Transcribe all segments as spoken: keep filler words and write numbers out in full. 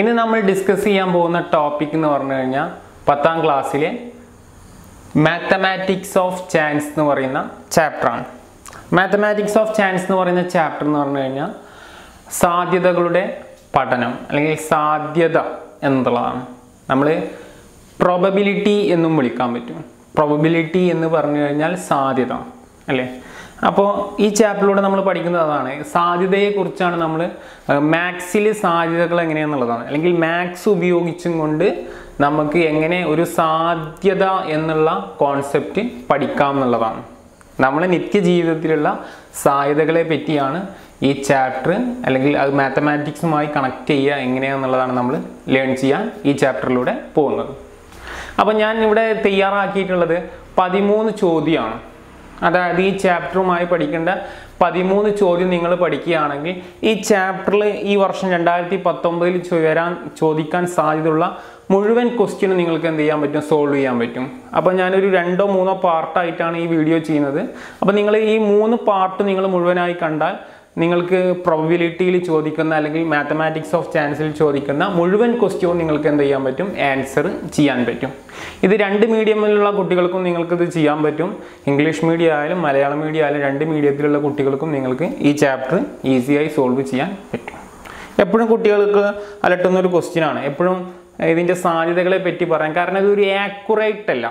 ഇനി നമ്മൾ ഡിസ്കസ് ചെയ്യാൻ പോകുന്ന ടോപ്പിക് എന്ന് പറഞ്ഞു കഴിഞ്ഞാൽ പത്താം ക്ലാസ്സിലെ മാത്തമാറ്റിക്സ് ഓഫ് ചാൻസ് എന്ന് പറയുന്ന ചാപ്റ്ററാണ്. മാത്തമാറ്റിക്സ് ഓഫ് ചാൻസ് എന്ന് പറയുന്ന ചാപ്റ്റർ എന്ന് പറഞ്ഞു കഴിഞ്ഞാൽ സാധ്യതകളുടെ പഠനം അല്ലെങ്കിൽ സാധ്യത എന്നുള്ളതാണ്. നമ്മൾ പ്രോബബിലിറ്റി എന്നും വിളിക്കാൻ പറ്റും. പ്രോബബിലിറ്റി എന്ന് പറഞ്ഞു കഴിഞ്ഞാൽ സാധ്യത അല്ലേ. അപ്പോൾ ഈ ചാപ്റ്ററിലൂടെ നമ്മൾ പഠിക്കുന്നത് അതാണ്, സാധ്യതയെക്കുറിച്ചാണ്. നമ്മൾ മാത്സിൽ സാധ്യതകൾ എങ്ങനെയാണെന്നുള്ളതാണ്, അല്ലെങ്കിൽ മാത്സ് ഉപയോഗിച്ചും കൊണ്ട് നമുക്ക് എങ്ങനെ ഒരു സാധ്യത എന്നുള്ള കോൺസെപ്റ്റ് പഠിക്കാം എന്നുള്ളതാണ്. നമ്മളെ നിത്യജീവിതത്തിലുള്ള സാധ്യതകളെ പറ്റിയാണ് ഈ ചാപ്റ്റർ, അല്ലെങ്കിൽ അത് മാത്തമാറ്റിക്സുമായി കണക്ട് ചെയ്യുക എങ്ങനെയാണെന്നുള്ളതാണ് നമ്മൾ ലേൺ ചെയ്യാൻ ഈ ചാപ്റ്ററിലൂടെ പോകുന്നത്. അപ്പോൾ ഞാൻ ഇവിടെ തയ്യാറാക്കിയിട്ടുള്ളത് പതിമൂന്ന് ചോദ്യമാണ്. അതായത് ഈ ചാപ്റ്ററുമായി പഠിക്കേണ്ട പതിമൂന്ന് ചോദ്യം നിങ്ങൾ പഠിക്കുകയാണെങ്കിൽ ഈ ചാപ്റ്ററിൽ ഈ വർഷം രണ്ടായിരത്തി പത്തൊമ്പതിൽ വരാൻ ചോദിക്കാൻ സാധ്യതയുള്ള മുഴുവൻ ക്വസ്റ്റ്യനും നിങ്ങൾക്ക് എന്ത് ചെയ്യാൻ പറ്റും, സോൾവ് ചെയ്യാൻ പറ്റും. അപ്പോൾ ഞാനൊരു രണ്ടോ മൂന്നോ പാർട്ടായിട്ടാണ് ഈ വീഡിയോ ചെയ്യുന്നത്. അപ്പോൾ നിങ്ങൾ ഈ മൂന്ന് പാർട്ട് നിങ്ങൾ മുഴുവനായി കണ്ടാൽ നിങ്ങൾക്ക് പ്രോബബിലിറ്റിയിൽ ചോദിക്കുന്ന അല്ലെങ്കിൽ മാത്തമാറ്റിക്സ് ഓഫ് ചാൻസിൽ ചോദിക്കുന്ന മുഴുവൻ ക്വസ്റ്റ്യവും നിങ്ങൾക്ക് എന്ത് ചെയ്യാൻ പറ്റും, ആൻസർ ചെയ്യാൻ പറ്റും. ഇത് രണ്ട് മീഡിയമിലുള്ള കുട്ടികൾക്കും നിങ്ങൾക്കിത് ചെയ്യാൻ പറ്റും. ഇംഗ്ലീഷ് മീഡിയം ആയാലും മലയാളം മീഡിയം ആയാലും രണ്ട് മീഡിയത്തിലുള്ള കുട്ടികൾക്കും നിങ്ങൾക്ക് ഈ ചാപ്റ്റർ ഈസിയായി സോൾവ് ചെയ്യാൻ പറ്റും. എപ്പോഴും കുട്ടികൾക്ക് അലട്ടുന്നൊരു ക്വസ്റ്റ്യനാണ്, എപ്പോഴും ഇതിൻ്റെ സാധ്യതകളെ പറ്റി പറയാം. കാരണം ഇതൊരു ആക്യുറേറ്റ് അല്ല.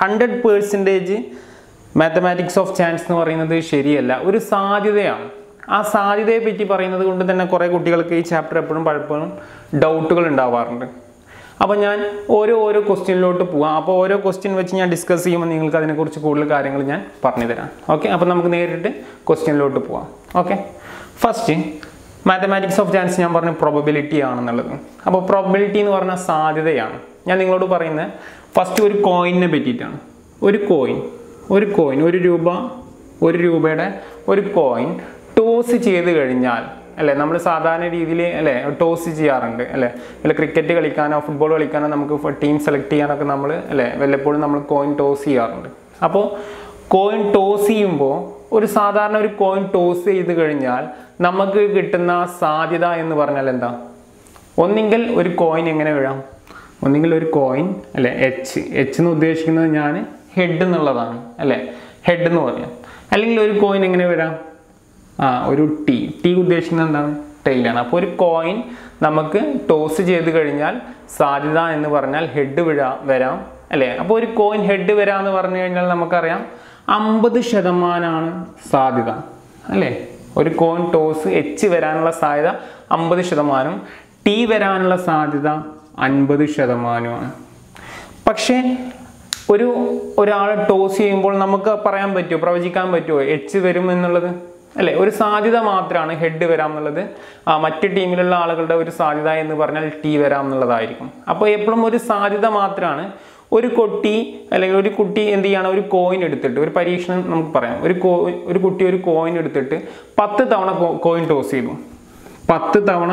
Hundred percentage mathematics of chance എന്ന് പറയുന്നത് ശരിയല്ല, ഒരു സാധ്യതയാണ്. ആ സാധ്യതയെ പറ്റി പറയുന്നത് കൊണ്ട് തന്നെ കുറേ കുട്ടികൾക്ക് ഈ ചാപ്റ്റർ എപ്പോഴും പലപ്പോഴും ഡൗട്ടുകൾ ഉണ്ടാവാറുണ്ട്. അപ്പോൾ ഞാൻ ഓരോ ഓരോ ക്വസ്റ്റ്യനിലോട്ട് പോകാം. അപ്പോൾ ഓരോ ക്വസ്റ്റ്യൻ വെച്ച് ഞാൻ ഡിസ്കസ് ചെയ്യുമ്പോൾ നിങ്ങൾക്ക് അതിനെക്കുറിച്ച് കൂടുതൽ കാര്യങ്ങൾ ഞാൻ പറഞ്ഞു തരാം. ഓക്കെ, അപ്പോൾ നമുക്ക് നേരിട്ട് ക്വസ്റ്റ്യനിലോട്ട് പോകാം. Okay, first mathematics of chance ഞാൻ പറഞ്ഞ പ്രോബബിലിറ്റി ആണെന്നുള്ളത്. അപ്പോൾ പ്രോബബിലിറ്റി എന്ന് പറഞ്ഞാൽ സാധ്യതയാണ്. ഞാൻ നിങ്ങളോട് പറയുന്നത് ഫസ്റ്റ് ഒരു കോയിനെ പറ്റിയിട്ടാണ്. ഒരു കോയിൻ ഒരു കോയിൻ ഒരു രൂപ ഒരു രൂപയുടെ ഒരു കോയിൻ ടോസ് ചെയ്ത് കഴിഞ്ഞാൽ അല്ലേ, നമ്മൾ സാധാരണ രീതിയിൽ അല്ലേ ടോസ് ചെയ്യാറുണ്ട് അല്ലേ. വല്ല ക്രിക്കറ്റ് കളിക്കാനോ ഫുട്ബോൾ കളിക്കാനോ നമുക്ക് ടീം സെലക്ട് ചെയ്യാനൊക്കെ നമ്മൾ അല്ലേ വല്ലപ്പോഴും നമ്മൾ കോയിൻ ടോസ് ചെയ്യാറുണ്ട്. അപ്പോൾ കോയിൻ ടോസ് ചെയ്യുമ്പോൾ ഒരു സാധാരണ ഒരു കോയിൻ ടോസ് ചെയ്ത് കഴിഞ്ഞാൽ നമുക്ക് കിട്ടുന്ന സാധ്യത എന്ന് പറഞ്ഞാൽ എന്താ, ഒന്നെങ്കിൽ ഒരു കോയിൻ എങ്ങനെ വീഴാം, ഒന്നെങ്കിൽ ഒരു കോയിൻ അല്ലേ എച്ച് എച്ച് എന്ന് ഉദ്ദേശിക്കുന്നത് ഞാൻ ഹെഡ് എന്നുള്ളതാണ് അല്ലേ, ഹെഡ് എന്ന് പറയാം. അല്ലെങ്കിൽ ഒരു കോയിൻ എങ്ങനെ വീഴാം, ആ ഒരു ടി ടി ഉദ്ദേശിക്കുന്നത് എന്താണ്, ടെയിലാണ്. അപ്പോൾ ഒരു കോയിൻ നമുക്ക് ടോസ് ചെയ്ത് കഴിഞ്ഞാൽ സാധ്യത എന്ന് പറഞ്ഞാൽ ഹെഡ് വിഴാ വരാം അല്ലേ. അപ്പോൾ ഒരു കോയിൻ ഹെഡ് വരാമെന്ന് പറഞ്ഞു കഴിഞ്ഞാൽ നമുക്കറിയാം അമ്പത് ശതമാനമാണ് സാധ്യത അല്ലേ. ഒരു കോയിൻ ടോസ് എച്ച് വരാനുള്ള സാധ്യത അമ്പത് ശതമാനവും ടി വരാനുള്ള സാധ്യത അൻപത് ശതമാനവുമാണ്. പക്ഷേ ഒരു ഒരാൾ ടോസ് ചെയ്യുമ്പോൾ നമുക്ക് പറയാൻ പറ്റുമോ, പ്രവചിക്കാൻ പറ്റുമോ എച്ച് വരും എന്നുള്ളത് അല്ലേ? ഒരു സാധ്യത മാത്രമാണ് ഹെഡ് വരാം എന്നുള്ളത്. ആ മറ്റ് ടീമിലുള്ള ആളുകളുടെ ഒരു സാധ്യത എന്ന് പറഞ്ഞാൽ ടി വരാം എന്നുള്ളതായിരിക്കും. അപ്പോൾ എപ്പോഴും ഒരു സാധ്യത മാത്രമാണ്. ഒരു കുട്ടി അല്ലെങ്കിൽ ഒരു കുട്ടി എന്ത് ചെയ്യണം, ഒരു കോയിൻ എടുത്തിട്ട് ഒരു പരീക്ഷണം നമുക്ക് പറയാം. ഒരു കോ ഒരു കുട്ടി ഒരു കോയിൻ എടുത്തിട്ട് പത്ത് തവണ കോയിൻ ടോസ് ചെയ്തു പത്ത് തവണ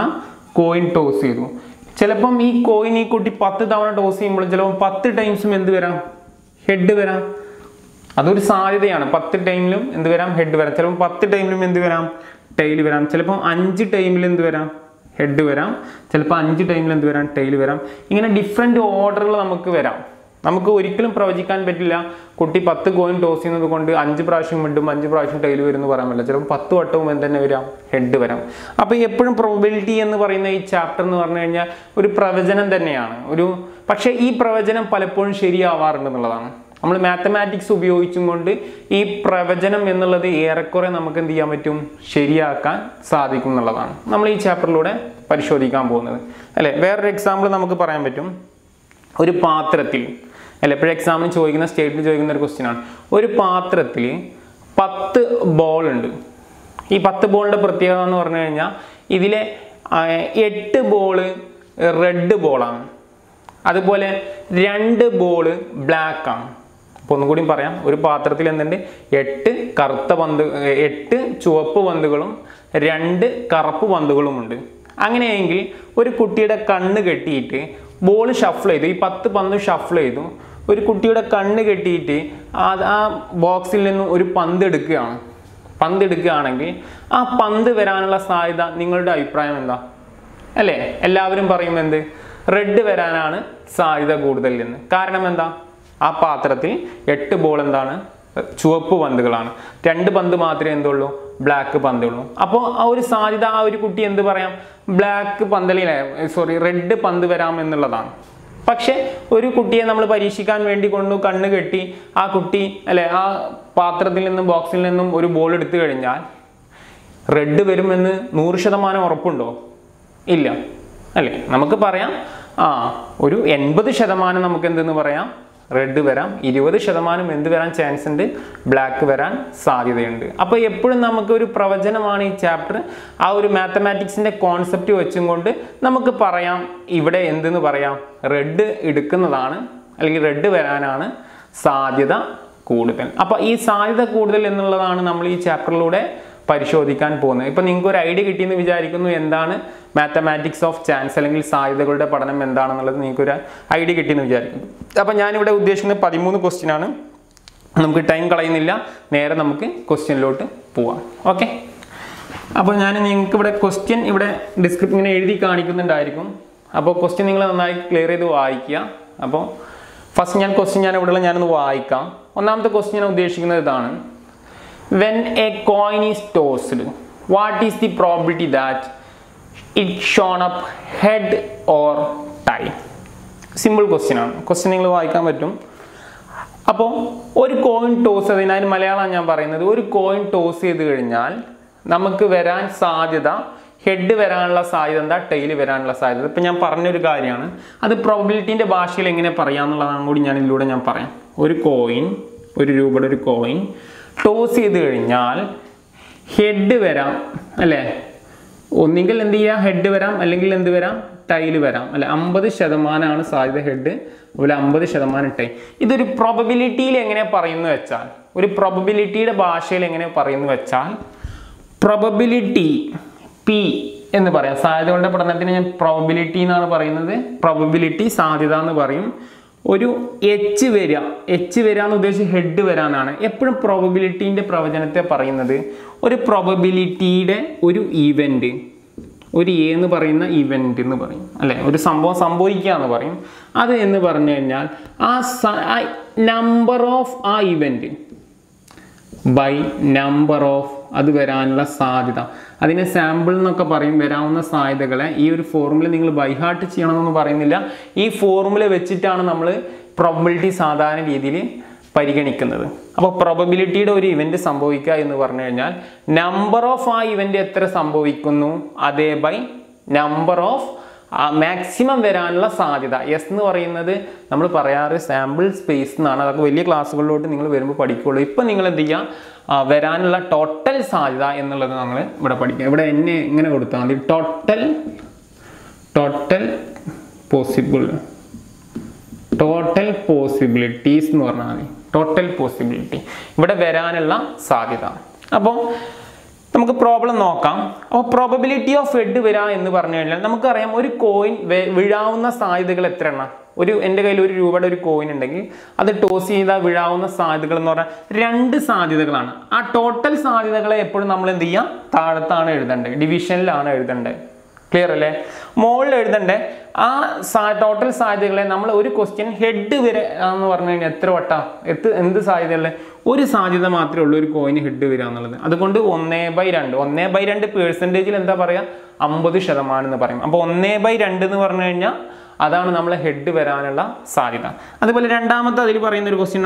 കോയിൻ ടോസ് ചെയ്തു ചിലപ്പം ഈ കോയിൻ ഈ കുട്ടി പത്ത് തവണ ടോസ് ചെയ്യുമ്പോൾ ചിലപ്പോൾ പത്ത് ടൈംസും എന്ത് വരാം, ഹെഡ് വരാം. അതൊരു സാധ്യതയാണ്. പത്ത് ടൈമിലും എന്ത് വരാം, ഹെഡ് വരാം. ചിലപ്പോൾ പത്ത് ടൈമിലും എന്ത് വരാം, ടെയിൽ വരാം. ചിലപ്പോൾ അഞ്ച് ടൈമിൽ എന്ത് വരാം, ഹെഡ് വരാം. ചിലപ്പോൾ അഞ്ച് ടൈമിൽ എന്ത് വരാം, ടെയിൽ വരാം. ഇങ്ങനെ ഡിഫറെൻറ്റ് ഓർഡറുകൾ നമുക്ക് വരാം. നമുക്ക് ഒരിക്കലും പ്രവചിക്കാൻ പറ്റില്ല കുട്ടി പത്ത് കോയിൻ ടോസ് ചെയ്യുന്നത് കൊണ്ട് അഞ്ച് പ്രാവശ്യം വിടും അഞ്ച് പ്രാവശ്യം ടെയിൽ വരും എന്ന് പറയാൻ പറ്റില്ല. ചിലപ്പോൾ പത്ത് വട്ടവും എന്ത് തന്നെ വരാം, ഹെഡ് വരാം. അപ്പോൾ എപ്പോഴും പ്രോബബിലിറ്റി എന്ന് പറയുന്ന ഈ ചാപ്റ്റർ എന്ന് പറഞ്ഞു കഴിഞ്ഞാൽ ഒരു പ്രവചനം തന്നെയാണ്. ഒരു പക്ഷേ ഈ പ്രവചനം പലപ്പോഴും ശരിയാവാറുണ്ടെന്നുള്ളതാണ്. നമ്മൾ മാത്തമാറ്റിക്സ് ഉപയോഗിച്ചും കൊണ്ട് ഈ പ്രവചനം എന്നുള്ളത് ഏറെക്കുറെ നമുക്ക് എന്ത് ചെയ്യാൻ പറ്റും, ശരിയാക്കാൻ സാധിക്കും എന്നുള്ളതാണ് നമ്മൾ ഈ ചാപ്റ്ററിലൂടെ പരിശോധിക്കാൻ പോകുന്നത് അല്ലേ. വേറൊരു എക്സാമ്പിൾ നമുക്ക് പറയാൻ പറ്റും. ഒരു പാത്രത്തിൽ അല്ലെ, എപ്പോഴും എക്സാമിന് ചോദിക്കുന്ന സ്റ്റേറ്റിൽ ചോദിക്കുന്ന ഒരു ക്വസ്റ്റ്യൻ ആണ്. ഒരു പാത്രത്തിൽ പത്ത് ബോൾ ഉണ്ട്. ഈ പത്ത് ബോളിൻ്റെ പ്രത്യേകത എന്ന് പറഞ്ഞു കഴിഞ്ഞാൽ ഇതിലെ എട്ട് ബോള് റെഡ് ബോളാണ്, അതുപോലെ രണ്ട് ബോള് ബ്ലാക്കാണ്. അപ്പോൾ ഒന്നും കൂടി പറയാം, ഒരു പാത്രത്തിൽ എന്തുണ്ട്, എട്ട് കറുത്ത പന്ത് എട്ട് ചുവപ്പ് പന്തുകളും രണ്ട് കറുപ്പ് പന്തുകളുമുണ്ട്. അങ്ങനെയെങ്കിൽ ഒരു കുട്ടിയുടെ കണ്ണ് കെട്ടിയിട്ട് ബോൾ ഷഫിൾ ചെയ്തു, ഈ പത്ത് പന്ത് ഷഫിൾ ചെയ്തു. ഒരു കുട്ടിയുടെ കണ്ണ് കെട്ടിയിട്ട് ആ ബോക്സിൽ നിന്നും ഒരു പന്ത് എടുക്കുകയാണ് പന്ത് എടുക്കുകയാണെങ്കിൽ ആ പന്ത് വരാനുള്ള സാധ്യത നിങ്ങളുടെ അഭിപ്രായം എന്താ, Alle, Ellavarum parayumendu red verananu sadhyatha kooduthal ennu. Kaaranam entha? Aa paathrathil eight ball endana chuvapu pandukalanu. two pandu maathre endullu black pandullu. Appo aa oru sadhyatha aa oru kutti endu parayam black pandalile sorry red pandu veram ennulladana. Pakshe, oru kuttiye nammal pareekshikkan vendi kondu kannu ketti aa kutti alle aa paathrathil ninnum boxil ninnum oru ball eduthu kazhinjal red verum ennu നൂറ് ശതമാനം urappundo. ഇല്ല അല്ലേ നമുക്ക് പറയാം ആ ഒരു എൺപത് ശതമാനം നമുക്ക് എന്തെന്ന് പറയാം റെഡ് വരാം ഇരുപത് ശതമാനം എന്ത് വരാൻ ചാൻസ് ഉണ്ട് ബ്ലാക്ക് വരാൻ സാധ്യതയുണ്ട് അപ്പോൾ എപ്പോഴും നമുക്ക് ഒരു പ്രവചനമാണ് ഈ ചാപ്റ്റർ ആ ഒരു മാത്തമാറ്റിക്സിന്റെ കോൺസെപ്റ്റ് വെച്ചുകൊണ്ട് നമുക്ക് പറയാം ഇവിടെ എന്തെന്ന് പറയാം റെഡ് എടുക്കുന്നതാണ് അല്ലെങ്കിൽ റെഡ് വരാനാണ് സാധ്യത കൂടുതൽ അപ്പോൾ ഈ സാധ്യത കൂടുതൽ എന്നുള്ളതാണ് നമ്മൾ ഈ ചാപ്റ്ററിലൂടെ പരിശോധിക്കാൻ പോകുന്നു. ഇപ്പോൾ നിങ്ങൾക്ക് ഒരു ഐഡിയ കിട്ടിയെന്ന് വിചാരിക്കുന്നു എന്താണ് മാത്തമാറ്റിക്സ് ഓഫ് ചാൻസ് അല്ലെങ്കിൽ സാധ്യതകളുടെ പഠനം എന്താണെന്നുള്ളത് നിങ്ങൾക്ക് ഒരു ഐഡിയ കിട്ടിയെന്ന് വിചാരിക്കുന്നു. അപ്പോൾ ഞാൻ ഇവിടെ ഉദ്ദേശിക്കുന്നത് പതിമൂന്ന് ക്വസ്റ്റ്യൻ ആണ്. നമുക്ക് ടൈം കളയുന്നില്ല. നേരെ നമുക്ക് ക്വസ്റ്റ്യനിലോട്ട് പോവാം. ഓക്കേ. അപ്പോൾ ഞാൻ നിങ്ങൾക്ക് ഇവിടെ ക്വസ്റ്റ്യൻ ഇവിടെ ഡിസ്ക്രിപ്ഷനിൽ എഴുതി കാണിക്കുന്നുണ്ടായിരിക്കും. അപ്പോൾ ക്വസ്റ്റ്യൻ നിങ്ങൾ നന്നായി ക്ലിയർ ചെയ്ത് വായിക്കുക. അപ്പോൾ ഫസ്റ്റ് ഞാൻ ക്വസ്റ്റ്യൻ ഞാൻ ഇവിടെയുള്ള ഞാനൊന്ന് വായിക്കാം. ഒന്നാമത്തെ ക്വസ്റ്റ്യൻ ഞാൻ ഉദ്ദേശിക്കുന്നത് ഇതാണ്. When a coin is tossed, what is the probability that it shown up head or tail? Simple question. Question നിങ്ങൾ വായിക്കാൻ പറ്റും. അപ്പോൾ ഒരു കോയിൻ ടോസ് ചെയ്തതിനാൽ മലയാളം ഞാൻ പറയുന്നത് ഒരു കോയിൻ ടോസ് ചെയ്തു കഴിഞ്ഞാൽ നമുക്ക് വരാൻ സാധ്യത ഹെഡ് വരാനുള്ള സാധ്യത എന്താ ടെയിൽ വരാനുള്ള സാധ്യത ഇപ്പോൾ ഞാൻ പറഞ്ഞ ഒരു കാര്യമാണ് അത് പ്രോബബിലിറ്റിന്റെ ഭാഷയിൽ എങ്ങനെ പറയാന്നുള്ളതാണ് കൂടി ഞാൻ ഇതിലൂടെ ഞാൻ പറയാം. ഒരു കോയിൻ ഒരു രൂപയുടെ ഒരു കോയിൻ ടോസ് ചെയ്തു കഴിഞ്ഞാൽ ഹെഡ് വരാം അല്ലേ ഒന്നെങ്കിൽ എന്ത് ചെയ്യാം ഹെഡ് വരാം അല്ലെങ്കിൽ എന്ത് വരാം ടൈൽ വരാം അല്ലെ അമ്പത് ശതമാനമാണ് സാധ്യത ഹെഡ് അതുപോലെ അമ്പത് ശതമാനം ടൈൽ ഇതൊരു പ്രോബബിലിറ്റിയിൽ എങ്ങനെ പറയുന്നു വെച്ചാൽ ഒരു പ്രോബബിലിറ്റിയുടെ ഭാഷയിൽ എങ്ങനെ പറയുന്നു വെച്ചാൽ പ്രോബബിലിറ്റി പി എന്ന് പറയാം സാധ്യതകളുടെ പഠനത്തിന് ഞാൻ പ്രോബബിലിറ്റി എന്നാണ് പറയുന്നത് പ്രോബബിലിറ്റി സാധ്യത എന്ന് പറയും ഒരു എച്ച് വരിക എച്ച് വരിക എന്ന് ഉദ്ദേശിച്ച് ഹെഡ് വരാനാണ് എപ്പോഴും പ്രോബബിലിറ്റീൻ്റെ പ്രവചനത്തെ പറയുന്നത് ഒരു പ്രോബബിലിറ്റിയുടെ ഒരു ഈവൻറ്റ് ഒരു എ എന്ന് പറയുന്ന ഈവൻറ്റ് എന്ന് പറയും അല്ലേ ഒരു സംഭവം സംഭവിക്കുക എന്ന് പറയും അത് എന്ന് പറഞ്ഞു കഴിഞ്ഞാൽ ആ നമ്പർ ഓഫ് ആ ഈവൻറ്റ് ബൈ നമ്പർ ഓഫ് അത് വരാനുള്ള സാധ്യത അതിനെ സാമ്പിൾ എന്നൊക്കെ പറയും വരാവുന്ന സാധ്യതകളെ ഈ ഒരു ഫോർമുല നിങ്ങൾ ബൈഹാർട്ട് ചെയ്യണമെന്നൊന്നും പറയുന്നില്ല ഈ ഫോർമുല വെച്ചിട്ടാണ് നമ്മൾ പ്രോബബിലിറ്റി സാധാരണ രീതിയിൽ പരിഗണിക്കുന്നത് അപ്പോൾ പ്രോബബിലിറ്റിയുടെ ഒരു ഇവൻറ്റ് സംഭവിക്കുക എന്ന് പറഞ്ഞു കഴിഞ്ഞാൽ നമ്പർ ഓഫ് ആ ഇവൻറ്റ് എത്ര സംഭവിക്കുന്നു അതേ ബൈ നമ്പർ ഓഫ് മാക്സിമം വരാനുള്ള സാധ്യത എസ് എന്ന് പറയുന്നത് നമ്മൾ പറയാറ് സാമ്പിൾ സ്പേസ് എന്നാണ് അതൊക്കെ വലിയ ക്ലാസ്സുകളിലോട്ട് നിങ്ങൾ വരുമ്പോൾ പഠിക്കുകയുള്ളൂ ഇപ്പം നിങ്ങൾ എന്ത് ചെയ്യുക വരാനുള്ള ടോട്ടൽ സാധ്യത എന്നുള്ളത് നമ്മൾ ഇവിടെ പഠിക്കുക ഇവിടെ എന്നെ ഇങ്ങനെ കൊടുത്താൽ മതി total total possible total possibilities എന്ന് പറഞ്ഞാൽ മതി ടോട്ടൽ പോസിബിലിറ്റി ഇവിടെ വരാനുള്ള സാധ്യത അപ്പോൾ നമുക്ക് പ്രോബ്ലം നോക്കാം അപ്പോൾ പ്രോബബിലിറ്റി ഓഫ് ഹെഡ് വരാ എന്ന് പറഞ്ഞു കഴിഞ്ഞാൽ നമുക്കറിയാം ഒരു കോയിൻ വീഴാവുന്ന സാധ്യതകൾ എത്ര എണ്ണം ഒരു എൻ്റെ കയ്യിൽ ഒരു രൂപയുടെ ഒരു കോയിൻ ഉണ്ടെങ്കിൽ അത് ടോസ് ചെയ്താൽ വീഴാവുന്ന സാധ്യതകൾ എന്ന് പറഞ്ഞാൽ രണ്ട് സാധ്യതകളാണ് ആ ടോട്ടൽ സാധ്യതകളെ എപ്പോഴും നമ്മൾ എന്ത് ചെയ്യുക താഴത്താണ് എഴുതേണ്ടത് ഡിവിഷനിലാണ് എഴുതേണ്ടത് ക്ലിയർ അല്ലേ മോളിൽ എഴുതേണ്ടേ ആ ടോട്ടൽ സാധ്യതകളെ നമ്മൾ ഒരു ക്വസ്റ്റ്യൻ ഹെഡ് വരെ എന്ന് പറഞ്ഞു കഴിഞ്ഞാൽ എത്ര വട്ട എത്ത് എന്ത് സാധ്യതകളെ ഒരു സാധ്യത മാത്രമേ ഉള്ളൂ ഒരു കോയിന് ഹെഡ് വരിക എന്നുള്ളത് അതുകൊണ്ട് ഒന്നേ ബൈ രണ്ട് ഒന്നേ ബൈ രണ്ട് പേഴ്സൻറ്റേജിൽ എന്താ പറയുക അമ്പത് ശതമാനം എന്ന് പറയും അപ്പോൾ ഒന്നേ ബൈ രണ്ട് എന്ന് പറഞ്ഞു കഴിഞ്ഞാൽ അതാണ് നമ്മളെ ഹെഡ് വരാനുള്ള സാധ്യത അതുപോലെ രണ്ടാമത്തെ അതിൽ പറയുന്ന ഒരു ക്വസ്റ്റ്യൻ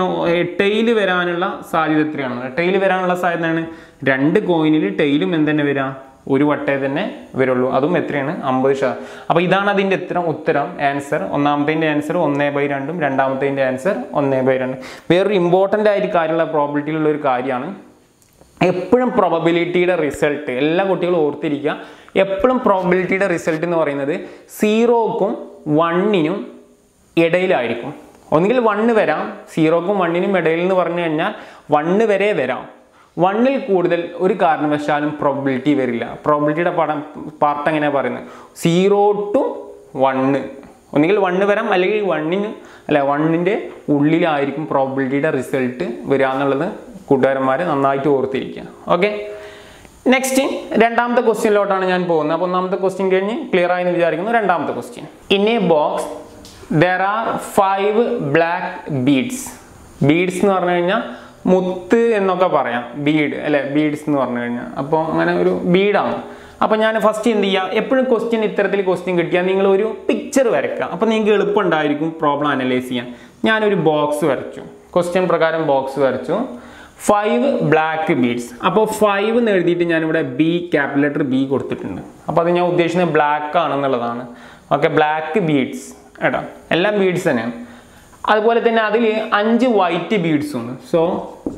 ടെയിൽ വരാനുള്ള സാധ്യത എത്രയാണ് ടെയിൽ വരാനുള്ള സാധ്യതയാണ് രണ്ട് കോയിനിൽ ടെയിലും എന്തെന്നെ വരിക ഒരു വട്ടേ തന്നെ വരുള്ളൂ അതും എത്രയാണ് അമ്പത് ശതമാനം അപ്പോൾ ഇതാണ് അതിൻ്റെ ഇത്തരം ഉത്തരം ആൻസർ ഒന്നാമത്തേൻ്റെ ആൻസർ ഒന്നേ ബൈ രണ്ടും രണ്ടാമത്തേൻ്റെ ആൻസർ ഒന്നേ ബൈ രണ്ടും വേറൊരു ഇമ്പോർട്ടൻ്റ് ആയിട്ട് കാര്യമുള്ള പ്രോബബിലിറ്റിയിലുള്ള ഒരു കാര്യമാണ് എപ്പോഴും പ്രോബബിലിറ്റിയുടെ റിസൾട്ട് എല്ലാ കുട്ടികളും ഓർത്തിരിക്കുക എപ്പോഴും പ്രോബബിലിറ്റിയുടെ റിസൾട്ട് എന്ന് പറയുന്നത് സീറോക്കും വണ്ണിനും ഇടയിലായിരിക്കും ഒന്നുകിൽ വണ്ണ് വരാം സീറോക്കും വണ്ണിനും ഇടയിൽ എന്ന് പറഞ്ഞു കഴിഞ്ഞാൽ വണ്ണ് വരെ വരാം വണ്ണിൽ കൂടുതൽ ഒരു കാരണവശാലും പ്രോബബിലിറ്റി വരില്ല പ്രോബബിലിറ്റിയുടെ പടം പാർട്ട് എങ്ങനെ പറയുന്നത് സീറോ ടു വണ്ണ് ഒന്നുകിൽ വണ്ണ് വരാം അല്ലെങ്കിൽ വണ്ണിന് അല്ല വണ്ണിൻ്റെ ഉള്ളിലായിരിക്കും പ്രോബബിലിറ്റിയുടെ റിസൾട്ട് വരിക എന്നുള്ളത് കൂട്ടുകാരന്മാർ നന്നായിട്ട് ഓർത്തിരിക്കുക ഓക്കെ Next, രണ്ടാമത്തെ ക്വസ്റ്റ്യനിലോട്ടാണ് ഞാൻ പോകുന്നത്. അപ്പോൾ ഒന്നാമത്തെ ക്വസ്റ്റ്യൻ കഴിഞ്ഞ് ക്ലിയർ ആയി എന്ന് വിചാരിക്കുന്നു. രണ്ടാമത്തെ question. In a box there are five black beads. Beads എന്ന് പറഞ്ഞു കഴിഞ്ഞാൽ മുത്ത് എന്നൊക്കെ പറയാം. Bead അല്ലേ? Beads എന്ന് പറഞ്ഞു കഴിഞ്ഞാൽ അപ്പോൾ അങ്ങനെ ഒരു ബീഡാണ്. അപ്പോൾ ഞാൻ ഫസ്റ്റ് എന്ത് ചെയ്യാം, എപ്പോഴും ക്വസ്റ്റ്യൻ ഇത്തരത്തിൽ ക്വസ്റ്റ്യൻ കിട്ടിയാൽ നിങ്ങൾ ഒരു പിക്ചർ വരയ്ക്കുക. അപ്പോൾ നിങ്ങൾക്ക് എളുപ്പമുണ്ടായിരിക്കും പ്രോബ്ലം അനലൈസ് ചെയ്യാൻ. ഞാനൊരു ബോക്സ് വരച്ചു, ക്വസ്റ്റ്യൻ പ്രകാരം ബോക്സ് വരച്ചു. Five black beads. അപ്പോൾ ഫൈവ് എന്ന് എഴുതിയിട്ട് ഞാനിവിടെ ബി ക്യാപിറ്റൽ ലെറ്റർ ബി കൊടുത്തിട്ടുണ്ട്. അപ്പോൾ അത് ഞാൻ ഉദ്ദേശിക്കുന്നത് ബ്ലാക്ക് ആണെന്നുള്ളതാണ്. ഓക്കെ, ബ്ലാക്ക് ബീഡ്സ് കേട്ടോ, എല്ലാം ബീഡ്സ് തന്നെയാണ്. അതുപോലെ തന്നെ അതിൽ അഞ്ച് വൈറ്റ് ബീഡ്സും ഉണ്ട്. സോ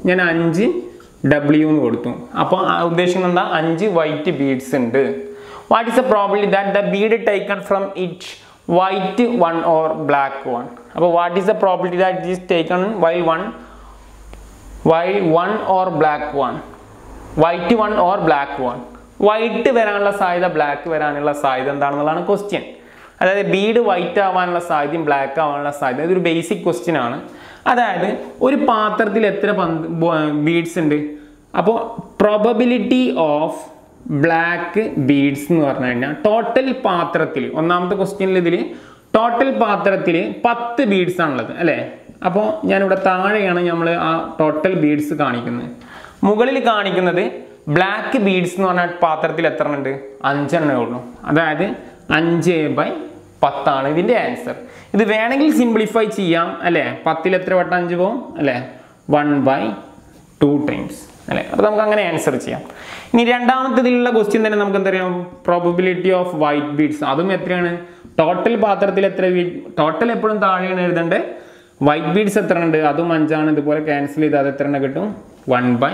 ഞാൻ അഞ്ച് ഡബ്ല്യു എന്ന് കൊടുത്തു. അപ്പോൾ ഉദ്ദേശിക്കുന്നത് എന്താ, അഞ്ച് വൈറ്റ് ബീഡ്സ് ഉണ്ട്. What is the probability that the bead taken from each white one or black one? അപ്പോൾ what is the probability that it is taken while one while one or black one? White one or black one? White വരാനുള്ള സാധ്യത, black വരാനുള്ള സാധ്യത എന്താണെന്നുള്ളതാണ് question. അതായത് bead white ആവാനുള്ള സാധ്യതയും black ആവാനുള്ള സാധ്യത. ഇതൊരു ബേസിക് ക്വസ്റ്റ്യൻ ആണ്. അതായത് ഒരു പാത്രത്തിൽ എത്ര ബീഡ്സ് ഉണ്ട്? അപ്പോൾ പ്രോബബിലിറ്റി ഓഫ് ബ്ലാക്ക് ബീഡ്സ് എന്ന് പറഞ്ഞു കഴിഞ്ഞാൽ ടോട്ടൽ പാത്രത്തിൽ, ഒന്നാമത്തെ ക്വസ്റ്റ്യനിൽ ഇതിൽ ടോട്ടൽ പാത്രത്തിൽ പത്ത് ബീഡ്സ് ആണുള്ളത് അല്ലേ? അപ്പോൾ ഞാനിവിടെ താഴെയാണ് നമ്മൾ ആ ടോട്ടൽ ബീഡ്സ് കാണിക്കുന്നത്. മുകളിൽ കാണിക്കുന്നത് ബ്ലാക്ക് ബീഡ്സ് എന്ന് പറഞ്ഞാൽ പാത്രത്തിൽ എത്ര ഉണ്ട്? അഞ്ചെണ്ണേ ഉള്ളൂ. അതായത് അഞ്ച് ബൈ പത്താണ് ഇതിൻ്റെ ആൻസർ. ഇത് വേണമെങ്കിൽ സിംപ്ലിഫൈ ചെയ്യാം അല്ലേ? പത്തിൽ എത്ര വട്ടം അഞ്ച് പോകും അല്ലേ? വൺ ബൈ ടു ടൈംസ് അല്ലേ? അപ്പോൾ നമുക്ക് അങ്ങനെ ആൻസർ ചെയ്യാം. ഇനി രണ്ടാമത്തേതിലുള്ള ക്വസ്റ്റ്യൻ തന്നെ നമുക്ക് എന്തറിയാം, പ്രോബബിലിറ്റി ഓഫ് വൈറ്റ് ബീഡ്സ്. അതും എത്രയാണ്? ടോട്ടൽ പാത്രത്തിൽ എത്ര ബീഡ്? ടോട്ടൽ എപ്പോഴും താഴെയാണ് എഴുതേണ്ടത്. വൈറ്റ് ബീഡ്സ് എത്ര ഉണ്ട്? അതും അഞ്ചാണ്. ഇതുപോലെ ക്യാൻസൽ ചെയ്ത് അത് എത്ര കിട്ടും? One by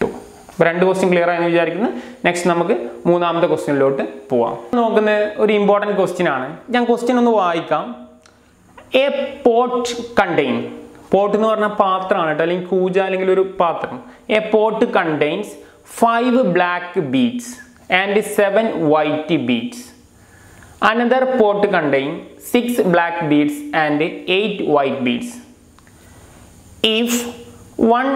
two. അപ്പോൾ രണ്ട് ക്വസ്റ്റ്യൻ ക്ലിയർ ആയെന്ന് വിചാരിക്കുന്നു. നെക്സ്റ്റ് നമുക്ക് മൂന്നാമത്തെ ക്വസ്റ്റ്യനിലോട്ട് പോവാം. നോക്കുന്ന ഒരു ഇമ്പോർട്ടൻറ്റ് ക്വസ്റ്റ്യൻ ആണ്. ഞാൻ ക്വസ്റ്റ്യൻ ഒന്ന് വായിക്കാം. എ പോട്ട് കണ്ടെയ്ൻ, പോട്ട് എന്ന് പറഞ്ഞാൽ പാത്രമാണ് കേട്ടോ, അല്ലെങ്കിൽ കൂജ അല്ലെങ്കിൽ ഒരു പാത്രം. A pot contains five black beads and seven white beads. Another pot contain six black beads and eight white beads. If one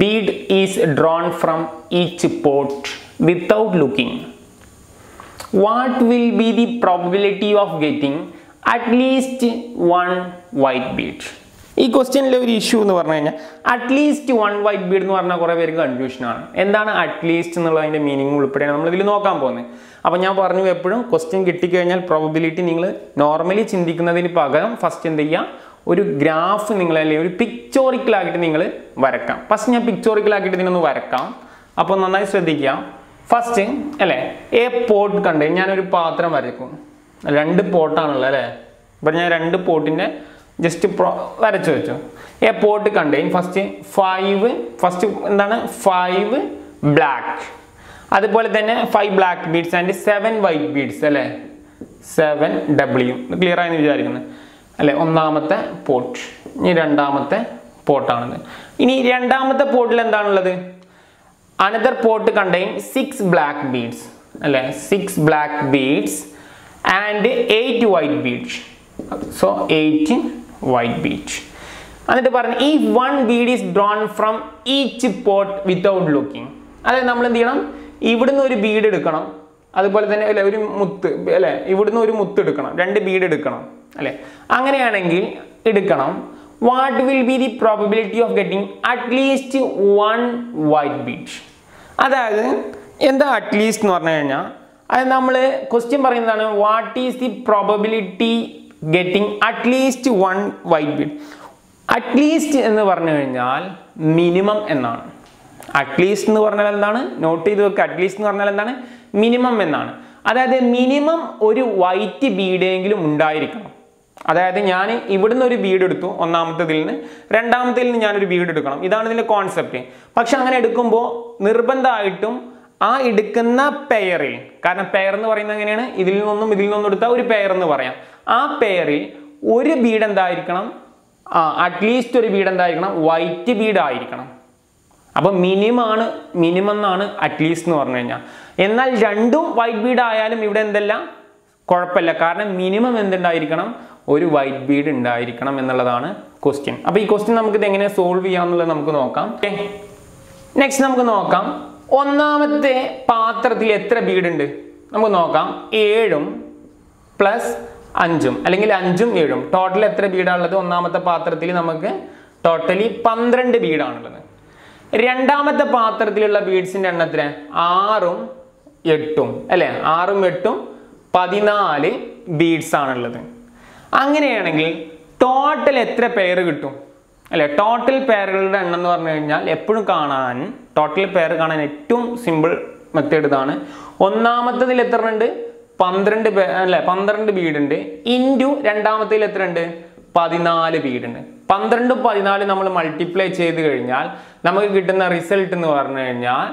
bead is drawn from each pot without looking, what will be the probability of getting at least one white bead? ഈ ക്വസ്റ്റ്യനിലെ ഒരു issue എന്ന് പറഞ്ഞു കഴിഞ്ഞാൽ at least one white Bede എന്ന് പറഞ്ഞാൽ കുറേ പേർക്ക് കൺഫ്യൂഷനാണ്. എന്താണ് അറ്റ്ലീസ്റ്റ് എന്നുള്ളതിൻ്റെ മീനിങ് ഉൾപ്പെടെയാണ് നമ്മളിതിൽ നോക്കാൻ പോകുന്നത്. അപ്പോൾ ഞാൻ പറഞ്ഞു, എപ്പോഴും ക്വസ്റ്റ്യൻ കിട്ടിക്കഴിഞ്ഞാൽ പ്രോബബിലിറ്റി നിങ്ങൾ നോർമലി ചിന്തിക്കുന്നതിന് പകരം ഫസ്റ്റ് എന്ത് ചെയ്യുക, ഒരു ഗ്രാഫ് നിങ്ങൾ അല്ലെങ്കിൽ ഒരു പിക്ചോറിക്കലാക്കിയിട്ട് നിങ്ങൾ വരക്കാം. ഫസ്റ്റ് ഞാൻ പിക്ചോറിക്കലാക്കിയിട്ട് ഇതിനൊന്ന് വരക്കാം. അപ്പോൾ നന്നായി ശ്രദ്ധിക്കാം. ഫസ്റ്റ് അല്ലേ, എ പോട്ട് കണ്ടെയ്ൻ, ഞാനൊരു പാത്രം വരയ്ക്കും. രണ്ട് പോട്ടാണുള്ളത് അല്ലേ? അപ്പം ഞാൻ രണ്ട് പോട്ടിൻ്റെ ജസ്റ്റ് പ്രോ വരച്ചു വെച്ചു. A pot contain first five, first എന്താണ് ഫൈവ് ബ്ലാക്ക്, അതുപോലെ തന്നെ five black beads and seven white beads അല്ലേ? Seven W. ക്ലിയർ ആയെന്ന് വിചാരിക്കുന്നത് അല്ലേ? ഒന്നാമത്തെ പോട്ട്. ഇനി രണ്ടാമത്തെ പോട്ടാണത്. ഇനി രണ്ടാമത്തെ പോട്ടിൽ എന്താണുള്ളത്? Another pot contains six black beads alle six black beads and eight white beads, so eight white beads. anittu paranu if one bead is drawn from each pot without looking, alle nammal endu cheyanam, ividunnu oru bead edukkanam, adupole thane alle oru muttu alle ividunnu oru muttu edukkanam, rendu bead edukkanam alle, anganeyanengil edukkanam. What will be the probability of getting at least one white bead? അതായത് എന്താ at least എന്ന് പറഞ്ഞു കഴിഞ്ഞാൽ, അത് നമ്മൾ question പറയുന്നതാണ് what is the probability getting at least one white bead. At least എന്ന് പറഞ്ഞു കഴിഞ്ഞാൽ മിനിമം എന്നാണ്. അറ്റ്ലീസ്റ്റ് എന്ന് പറഞ്ഞാൽ എന്താണ്, നോട്ട് ചെയ്ത് വെക്കുക. അറ്റ്ലീസ്റ്റ് എന്ന് പറഞ്ഞാൽ എന്താണ്? മിനിമം എന്നാണ്. അതായത് മിനിമം ഒരു വൈറ്റ് ബീഡെങ്കിലും ഉണ്ടായിരിക്കണം. അതായത് ഞാൻ ഇവിടുന്ന് ഒരു ബീഡ് എടുത്തു, ഒന്നാമത്തേതിൽ നിന്ന് രണ്ടാമത്തേതിൽ നിന്ന് ഞാനൊരു ബീഡ് എടുക്കണം. ഇതാണ് ഇതിൻ്റെ കോൺസെപ്റ്റ്. പക്ഷെ അങ്ങനെ എടുക്കുമ്പോൾ നിർബന്ധമായിട്ടും ആ എടുക്കുന്ന പെയറിൽ, കാരണം പെയർ എന്ന് പറയുന്നത് എങ്ങനെയാണ്, ഇതിൽ നിന്നൊന്നും ഇതിൽ നിന്നൊന്നും എടുത്താൽ ഒരു പെയർ എന്ന് പറയാം. ആ പെയറിൽ ഒരു ബീഡ് എന്തായിരിക്കണം, ആ അറ്റ്ലീസ്റ്റ് ഒരു ബീഡ് എന്തായിരിക്കണം, വൈറ്റ് ബീഡ് ആയിരിക്കണം. അപ്പം മിനിമാണ് മിനിമം എന്നാണ് അറ്റ്ലീസ്റ്റ് എന്ന് പറഞ്ഞു കഴിഞ്ഞാൽ. എന്നാൽ രണ്ടും വൈറ്റ് ബീഡ് ആയാലും ഇവിടെ എന്തല്ല കുഴപ്പമില്ല, കാരണം മിനിമം എന്തുണ്ടായിരിക്കണം, ഒരു വൈറ്റ് ബീഡ് ഉണ്ടായിരിക്കണം എന്നുള്ളതാണ് ക്വസ്റ്റ്യൻ. അപ്പോൾ ഈ ക്വസ്റ്റ്യൻ നമുക്കിത് എങ്ങനെ സോൾവ് ചെയ്യാമെന്നുള്ളത് നമുക്ക് നോക്കാം. ഓക്കെ, നെക്സ്റ്റ് നമുക്ക് നോക്കാം. ഒന്നാമത്തെ പാത്രത്തിൽ എത്ര bead ഉണ്ട് നമുക്ക് നോക്കാം ഏഴ് പ്ലസ് അഞ്ച് അല്ലെങ്കിൽ അഞ്ച് ഏഴ് ടോട്ടൽ എത്ര bead ആണുള്ളത് ഒന്നാമത്തെ പാത്രത്തിൽ നമുക്ക് ടോട്ടലി പന്ത്രണ്ട് bead ആണുള്ളത് രണ്ടാമത്തെ പാത്രത്തിലുള്ള ബീഡ്സിന്റെ എണ്ണം എത്ര ആറ് ഉം എട്ട് ഉം അല്ലേ ആറ് ഉം എട്ട് ഉം പതിനാല് ബീഡ്സ് ആണുള്ളത് അങ്ങനെയാണെങ്കിൽ ടോട്ടൽ എത്ര പെയർ കിട്ടും അല്ലേ ടോട്ടൽ പെയറുകളുടെ എണ്ണം എന്ന് പറഞ്ഞു കഴിഞ്ഞാൽ എപ്പോഴും കാണാൻ ടോട്ടൽ പെയർ കാണാൻ ഏറ്റവും സിമ്പിൾ മെത്തേഡ് ആണ് ഒന്നാമത്തേതിൽ എത്ര ഉണ്ട് പന്ത്രണ്ട് അല്ലേ പന്ത്രണ്ട് ബീഡ് ഉണ്ട് ഇൻടു രണ്ടാമത്തേതിൽ എത്ര ഉണ്ട് പതിനാല് ബീഡ് ഉണ്ട് പന്ത്രണ്ട് പതിനാല് നമ്മൾ മൾട്ടിപ്ലൈ ചെയ്തു കഴിഞ്ഞാൽ നമുക്ക് കിട്ടുന്ന റിസൾട്ട് എന്ന് പറഞ്ഞു കഴിഞ്ഞാൽ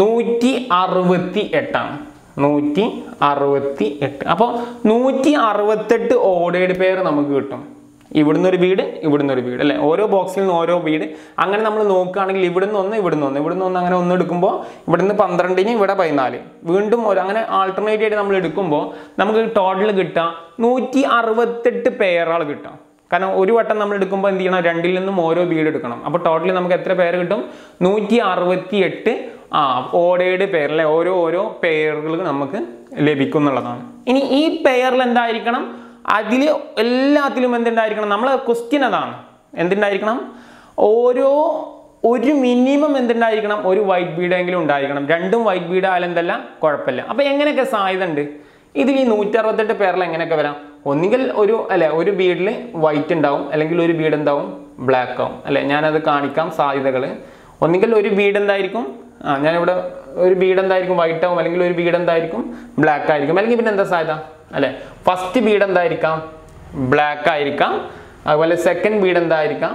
നൂറ്റി അറുപത്തിയെട്ട് ആണ് നൂറ്റി അറുപത്തിയെട്ട് അപ്പോൾ നൂറ്റി അറുപത്തിയെട്ട് ഓഡേഡ് പെയർ നമുക്ക് കിട്ടും ഇവിടുന്ന് ഒരു ബീഡ് ഇവിടുന്ന് ഒരു ബീഡ് അല്ലേ ഓരോ ബോക്സിൽ നിന്ന് ഓരോ ബീഡ് അങ്ങനെ നമ്മൾ നോക്കുകയാണെങ്കിൽ ഇവിടുന്ന് ഒന്ന് ഇവിടുന്ന് ഒന്ന് ഇവിടുന്ന് ഒന്ന് അങ്ങനെ ഒന്ന് എടുക്കുമ്പോൾ ഇവിടുന്ന് പന്ത്രണ്ടിന് ഇവിടെ പതിനാല് വീണ്ടും അങ്ങനെ ആൾട്ടർനേറ്റ് ആയിട്ട് നമ്മൾ എടുക്കുമ്പോൾ നമുക്ക് ടോട്ടൽ കിട്ടുക നൂറ്റി അറുപത്തെട്ട് പെയറുകൾ കിട്ടും കാരണം ഒരു വട്ടം നമ്മൾ എടുക്കുമ്പോൾ എന്ത് ചെയ്യണം രണ്ടിൽ നിന്നും ഓരോ ബീഡ് എടുക്കണം അപ്പോൾ ടോട്ടലി നമുക്ക് എത്ര പെയർ കിട്ടും നൂറ്റി അറുപത്തിയെട്ട് ആ ഓഡേഡ് പെയർ അല്ലേ ഓരോ ഓരോ പെയറുകൾ നമുക്ക് ലഭിക്കും എന്നുള്ളതാണ് ഇനി ഈ പെയറിൽ എന്തായിരിക്കണം അതിൽ എല്ലാത്തിലും എന്തുണ്ടായിരിക്കണം നമ്മളെ ക്വസ്റ്റ്യൻ അതാണ് എന്തുണ്ടായിരിക്കണം ഓരോ ഒരു മിനിമം എന്തുണ്ടായിരിക്കണം ഒരു വൈറ്റ് ബീഡെങ്കിലും ഉണ്ടായിരിക്കണം രണ്ടും വൈറ്റ് ബീഡ് ആയാലും എന്തല്ല കുഴപ്പമില്ല അപ്പോൾ എങ്ങനെയൊക്കെ സാധ്യത ഉണ്ട് ഇതിൽ ഈ നൂറ്റി അറുപത്തെട്ട് പേരിൽ എങ്ങനെയൊക്കെ വരാം ഒന്നുകിൽ ഒരു അല്ലെ ഒരു ബീഡിൽ വൈറ്റ് ഉണ്ടാവും അല്ലെങ്കിൽ ഒരു ബീഡ് എന്താവും ബ്ലാക്ക് ആവും അല്ലെ ഞാനത് കാണിക്കാം സാധ്യതകൾ ഒന്നുകിൽ ഒരു ബീഡ് എന്തായിരിക്കും ആ ഞാനിവിടെ ഒരു ബീഡ് എന്തായിരിക്കും വൈറ്റ് ആവും അല്ലെങ്കിൽ ഒരു ബീഡ് എന്തായിരിക്കും ബ്ലാക്ക് ആയിരിക്കും അല്ലെങ്കിൽ പിന്നെ എന്താ സാധ്യത അല്ലെ ഫസ്റ്റ് ബീഡ് എന്തായിരിക്കാം ബ്ലാക്ക് ആയിരിക്കാം അതുപോലെ സെക്കൻഡ് ബീഡ് എന്തായിരിക്കാം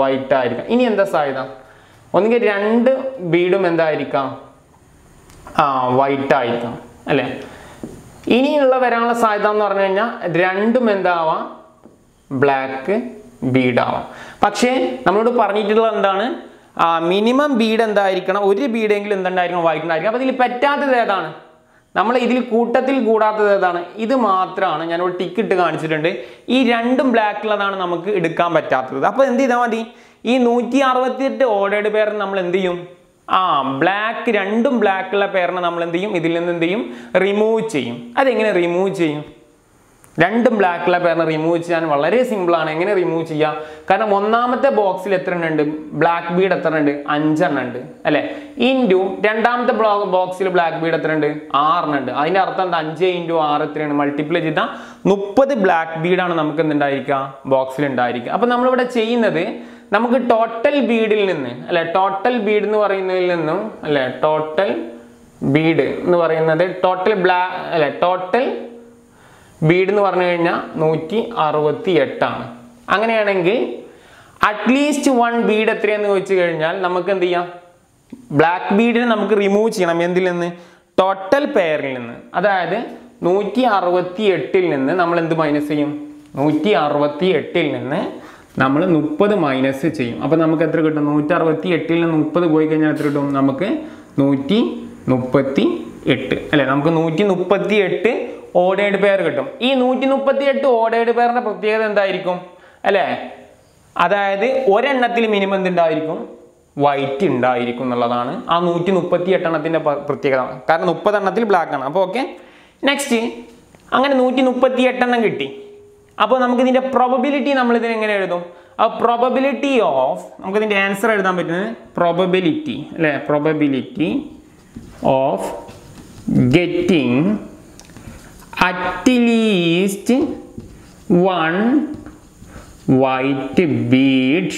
വൈറ്റ് ആയിരിക്കാം ഇനി എന്താ സാധ്യത ഒന്നുകിൽ രണ്ട് ബീഡും എന്തായിരിക്കാം ആ വൈറ്റ് ആയിരിക്കാം അല്ലെ ഇനിയുള്ള വരാനുള്ള സാധ്യത എന്ന് പറഞ്ഞു കഴിഞ്ഞാൽ രണ്ടും എന്താവാം ബ്ലാക്ക് ബീഡാവാം പക്ഷേ നമ്മളോട് പറഞ്ഞിട്ടുള്ളത് എന്താണ് മിനിമം ബീഡ് എന്തായിരിക്കണം ഒരു ബീഡെങ്കിലും എന്തുണ്ടായിരിക്കണം വൈറ്റ് ഉണ്ടായിരിക്കണം അപ്പോൾ ഇതിൽ പറ്റാത്തത് ഏതാണ് നമ്മൾ ഇതിൽ കൂട്ടത്തിൽ കൂടാത്തത് ഏതാണ് ഇത് മാത്രമാണ് ഞാനിവിടെ ടിക്ക് ഇട്ട് കാണിച്ചിട്ടുണ്ട് ഈ രണ്ടും ബ്ലാക്കുള്ളതാണ് നമുക്ക് എടുക്കാൻ പറ്റാത്തത് അപ്പോൾ എന്ത് ചെയ്താൽ മതി ഈ നൂറ്റി അറുപത്തിയെട്ട് ഓഡേഡ് പേരിന് നമ്മൾ എന്ത് ചെയ്യും ആ ബ്ലാക്ക് രണ്ടും ബ്ലാക്കുള്ള പേരിനെ നമ്മൾ എന്ത് ചെയ്യും ഇതിൽ നിന്ന് എന്ത് ചെയ്യും റിമൂവ് ചെയ്യും അതെങ്ങനെ റിമൂവ് ചെയ്യും രണ്ടും ബ്ലാക്കുള്ള പേരിനെ റിമൂവ് ചെയ്യാൻ വളരെ സിമ്പിളാണ് എങ്ങനെ റിമൂവ് ചെയ്യുക കാരണം ഒന്നാമത്തെ ബോക്സിൽ എത്ര എണ്ണം ഉണ്ട് ബ്ലാക്ക് ബീഡ് എത്ര ഉണ്ട് അഞ്ചെണ്ണം ഉണ്ട് അല്ലെ ഇൻറ്റു രണ്ടാമത്തെ ബോക്സിൽ ബ്ലാക്ക് ബീഡ് എത്ര ഉണ്ട് ആറെണ്ണം ഉണ്ട് അതിൻ്റെ അർത്ഥം എന്താ അഞ്ച് ഇൻറ്റു ആറ് എത്രയാണ് മൾട്ടിപ്ലൈ ചെയ്താൽ മുപ്പത് ബ്ലാക്ക് ബീഡാണ് നമുക്ക് എന്തുണ്ടായിരിക്കുക ബോക്സിൽ ഉണ്ടായിരിക്കുക അപ്പം നമ്മളിവിടെ ചെയ്യുന്നത് നമുക്ക് ടോട്ടൽ ബീഡിൽ നിന്ന് അല്ലെ ടോട്ടൽ ബീഡ് എന്ന് പറയുന്നതിൽ നിന്നും അല്ലെ ടോട്ടൽ ബീഡ് എന്ന് പറയുന്നത് ടോട്ടൽ ബ്ലാ അല്ലെ ടോട്ടൽ ബീഡ് എന്ന് പറഞ്ഞു കഴിഞ്ഞാൽ നൂറ്റി അറുപത്തി എട്ടാണ് അങ്ങനെയാണെങ്കിൽ അറ്റ്ലീസ്റ്റ് വൺ ബീഡ് എത്രയാന്ന് ചോദിച്ചു കഴിഞ്ഞാൽ നമുക്ക് എന്ത് ചെയ്യാം ബ്ലാക്ക് ബീഡിനെ നമുക്ക് റിമൂവ് ചെയ്യണം എന്തിൽ നിന്ന് ടോട്ടൽ പെയറിൽ നിന്ന് അതായത് നൂറ്റി അറുപത്തി എട്ടിൽ നിന്ന് നമ്മൾ എന്ത് മൈനസ് ചെയ്യും നൂറ്റി അറുപത്തി എട്ടിൽ നിന്ന് നമ്മൾ മുപ്പത് മൈനസ് ചെയ്യും അപ്പോൾ നമുക്ക് എത്ര കിട്ടും നൂറ്റി അറുപത്തി എട്ടിൽ നിന്ന് മുപ്പത് പോയി കഴിഞ്ഞാൽ എത്ര കിട്ടും നമുക്ക് നൂറ്റി മുപ്പത്തി എട്ട് അല്ലേ നമുക്ക് നൂറ്റി മുപ്പത്തി എട്ട് ഓഡേഡ് പെയർ കിട്ടും ഈ നൂറ്റി മുപ്പത്തി എട്ട് ഓഡേഡ് പെയറിൻ്റെ പ്രത്യേകത എന്തായിരിക്കും അല്ലേ അതായത് ഒരെണ്ണത്തിൽ മിനിമം എന്തുണ്ടായിരിക്കും വൈറ്റ് ഉണ്ടായിരിക്കും എന്നുള്ളതാണ് ആ നൂറ്റി മുപ്പത്തി എട്ടെണ്ണത്തിൻ്റെ പ്രത്യേകത കാരണം മുപ്പതെണ്ണത്തിൽ ബ്ലാക്ക് ആണ് അപ്പോൾ ഓക്കെ നെക്സ്റ്റ് അങ്ങനെ നൂറ്റി മുപ്പത്തി എട്ടെണ്ണം കിട്ടി അപ്പോൾ നമുക്ക് ഇതിൻ്റെ പ്രോബബിലിറ്റി നമ്മൾ ഇതിന് എങ്ങനെ എഴുതും ആ പ്രോബബിലിറ്റി ഓഫ് നമുക്ക് ഇതിൻ്റെ ആൻസർ എഴുതാൻ പറ്റുന്നത് പ്രോബബിലിറ്റി അല്ലേ probability of getting at least one white bead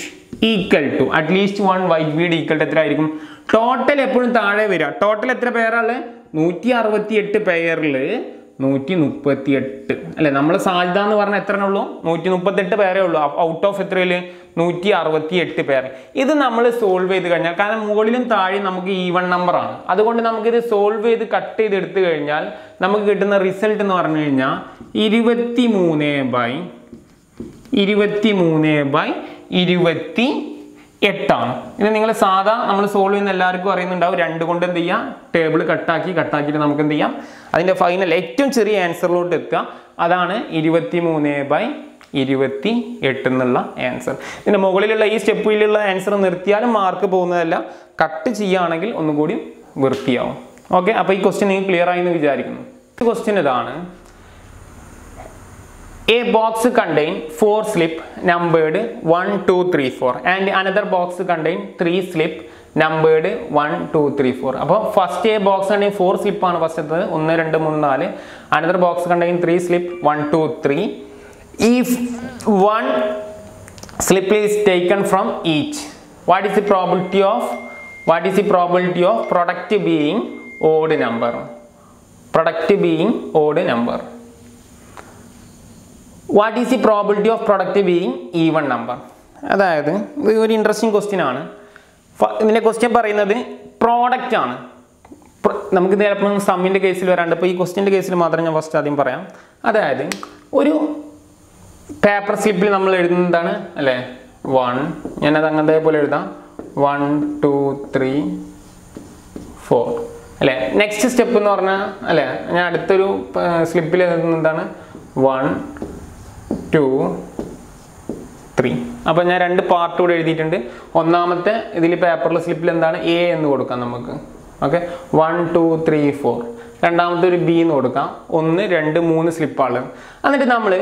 equal to at least one white bead equal to എത്ര ആയിരിക്കും ടോട്ടൽ എപ്പോഴും താഴെ വരിക ടോട്ടൽ എത്ര പേരാണ് നൂറ്റി അറുപത്തി എട്ട് പേരിൽ നൂറ്റി മുപ്പത്തി എട്ട് അല്ലെ നമ്മൾ സാധ്യത എന്ന് പറഞ്ഞാൽ എത്ര ഉള്ളൂ നൂറ്റി മുപ്പത്തെട്ട് പേരേ ഉള്ളൂ ഔട്ട് ഓഫ് എത്രയിൽ നൂറ്റി അറുപത്തി എട്ട് പേർ ഇത് നമ്മൾ സോൾവ് ചെയ്ത് കഴിഞ്ഞാൽ കാരണം മുകളിലും താഴെയും നമുക്ക് ഈവൺ നമ്പറാണ് അതുകൊണ്ട് നമുക്കിത് സോൾവ് ചെയ്ത് കട്ട് ചെയ്തെടുത്തു കഴിഞ്ഞാൽ നമുക്ക് കിട്ടുന്ന റിസൾട്ട് എന്ന് പറഞ്ഞു കഴിഞ്ഞാൽ ഇരുപത്തി മൂന്ന് ബൈ ഇരുപത്തി മൂന്ന് ബൈ ഇരുപത്തി എട്ടാണ് ഇത് നിങ്ങൾ സാധാ നമ്മൾ സോൾവ് ചെയ്യുന്ന എല്ലാവർക്കും അറിയുന്നുണ്ടാവും രണ്ട് കൊണ്ട് എന്ത് ചെയ്യാം ടേബിൾ കട്ടാക്കി കട്ടാക്കിയിട്ട് നമുക്ക് എന്ത് ചെയ്യാം അതിൻ്റെ ഫൈനൽ ഏറ്റവും ചെറിയ ആൻസറിലോട്ട് എത്തുക അതാണ് ഇരുപത്തി മൂന്ന് ബൈ twenty-eight എന്നുള്ള ആൻസർ. ഇതിന്റെ മുകളിലുള്ള ഈ സ്റ്റെപ്പിലുള്ള ആൻസർ നിർത്തിയാലും മാർക്ക് പോകുന്നതല്ല, കട്ട് ചെയ്യാണെങ്കിൽ ഒന്നുകൂടി വൃത്തിയാവും. ഓക്കേ, അപ്പോൾ ഈ ക്വസ്റ്റ്യൻ നിങ്ങൾക്ക് ക്ലിയർ ആയി എന്ന് വിചാരിക്കുന്നു. ഈ ക്വസ്റ്റ്യൻ ഇതാണ്. A box contain four slip numbered one two three four and another box contain three slip numbered one two three four. അപ്പോൾ first A box contain four slip ആണ് ഫസ്റ്റത്തെ one two three four, another box contain three slip one two three. If one slip is taken from each, what is the probability of what is the probability of product being odd number? Product being odd number. What is the probability of product being even number? അതായത് ഇത് ഒരു interesting question ആണ്. ഇതിന്റെ question പറയുന്നത് product ആണ്. നമുക്ക് നേരത്തെ സമ്മിന്റെ കേസിൽ വരാണ്ട്, അപ്പോൾ ഈ ക്വസ്റ്റ്യന്റെ കേസിൽ മാത്രം ഞാൻ ഫസ്റ്റ് ആദ്യം പറയാം. അതായത് ഒരു പേപ്പർ സ്ലിപ്പിൽ നമ്മൾ എഴുതുന്നതാണ് അല്ലേ വൺ, ഞാനത് അങ്ങനത്തേപോലെ എഴുതാം വൺ ടു ത്രീ ഫോർ അല്ലേ. നെക്സ്റ്റ് സ്റ്റെപ്പ് എന്ന് പറഞ്ഞാൽ അല്ലേ ഞാൻ അടുത്തൊരു സ്ലിപ്പിൽ എഴുതുന്നതാണ് വൺ ടു ത്രീ. അപ്പം ഞാൻ രണ്ട് പാർട്ട് കൂടെ എഴുതിയിട്ടുണ്ട്. ഒന്നാമത്തെ ഇതിൽ പേപ്പറിലെ സ്ലിപ്പിൽ എന്താണ് എ എന്ന് കൊടുക്കാം നമുക്ക്, okay one two three four. രണ്ടാമത്തെ ഒരു ബി എന്ന് കൊടുക്കാം, ഒന്ന് രണ്ട് മൂന്ന് സ്ലിപ്പാണ്. എന്നിട്ട് നമ്മൾ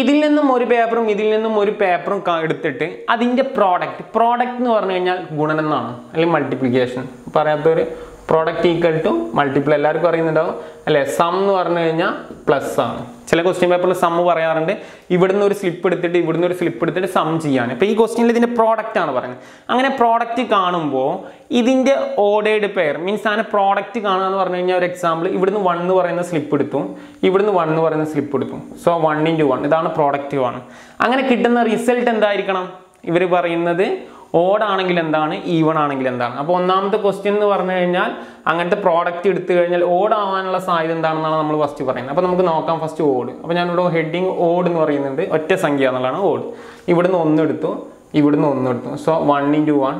ഇതിൽ നിന്നും ഒരു പേപ്പറും ഇതിൽ നിന്നും ഒരു പേപ്പറും എടുത്തിട്ട് അതിൻ്റെ പ്രോഡക്റ്റ് പ്രോഡക്റ്റ് എന്ന് പറഞ്ഞു കഴിഞ്ഞാൽ ഗുണനം എന്നാണ്, അല്ലെങ്കിൽ മൾട്ടിപ്ലിക്കേഷൻ. പറയാത്തൊരു പ്രോഡക്റ്റ് ഈക്വൽ ടു മൾട്ടിപ്ലൈ എല്ലാവർക്കും അറിയുന്നുണ്ടാവും അല്ലേ. സം എന്ന് പറഞ്ഞു കഴിഞ്ഞാൽ പ്ലസ് ആണ്. ചില ക്വസ്റ്റ്യൻ പേപ്പറിൽ സമ്മ് പറയാറുണ്ട്, ഇവിടുന്ന് ഒരു സ്ലിപ്പ് എടുത്തിട്ട് ഇവിടുന്ന് ഒരു സ്ലിപ്പ് എടുത്തിട്ട് സം ചെയ്യാൻ. അപ്പോൾ ഈ ക്വസ്റ്റ്യനിൽ ഇതിൻ്റെ പ്രോഡക്റ്റ് ആണ് പറയുന്നത്. അങ്ങനെ പ്രോഡക്റ്റ് കാണുമ്പോൾ ഇതിൻ്റെ ഓർഡേഡ് പെയർ മീൻസ് അങ്ങനെ പ്രോഡക്റ്റ് കാണുക എന്ന് പറഞ്ഞു കഴിഞ്ഞാൽ ഒരു എക്സാമ്പിൾ ഇവിടുന്ന് വൺ എന്ന് പറയുന്ന സ്ലിപ്പ് എടുത്തു, ഇവിടുന്ന് വൺ എന്ന് പറയുന്ന സ്ലിപ്പ് എടുത്തു. സോ വൺ ഇൻറ്റു വൺ ഇതാണ് പ്രോഡക്റ്റ് വൺ. അങ്ങനെ കിട്ടുന്ന റിസൾട്ട് എന്തായിരിക്കണം? ഇവർ പറയുന്നത് ഓഡ് ആണെങ്കിൽ എന്താണ്, ഈവൺ ആണെങ്കിൽ എന്താണ്. അപ്പോൾ ഒന്നാമത്തെ ക്വസ്റ്റ്യൻ എന്ന് പറഞ്ഞു കഴിഞ്ഞാൽ അങ്ങനത്തെ പ്രോഡക്റ്റ് എടുത്തു കഴിഞ്ഞാൽ ഓഡ് ആവാനുള്ള സാധ്യത എന്താണെന്നാണ് നമ്മൾ ഫസ്റ്റ് പറയുന്നത്. അപ്പോൾ നമുക്ക് നോക്കാം ഫസ്റ്റ് ഓഡ്. അപ്പോൾ ഞാനിവിടെ ഹെഡിങ് ഓഡ് എന്ന് പറയുന്നുണ്ട്, ഒറ്റ സംഖ്യ എന്നുള്ളതാണ് ഓഡ്. ഇവിടുന്ന് ഒന്നെടുത്തു, ഇവിടുന്ന് ഒന്നെടുത്തു. So one into one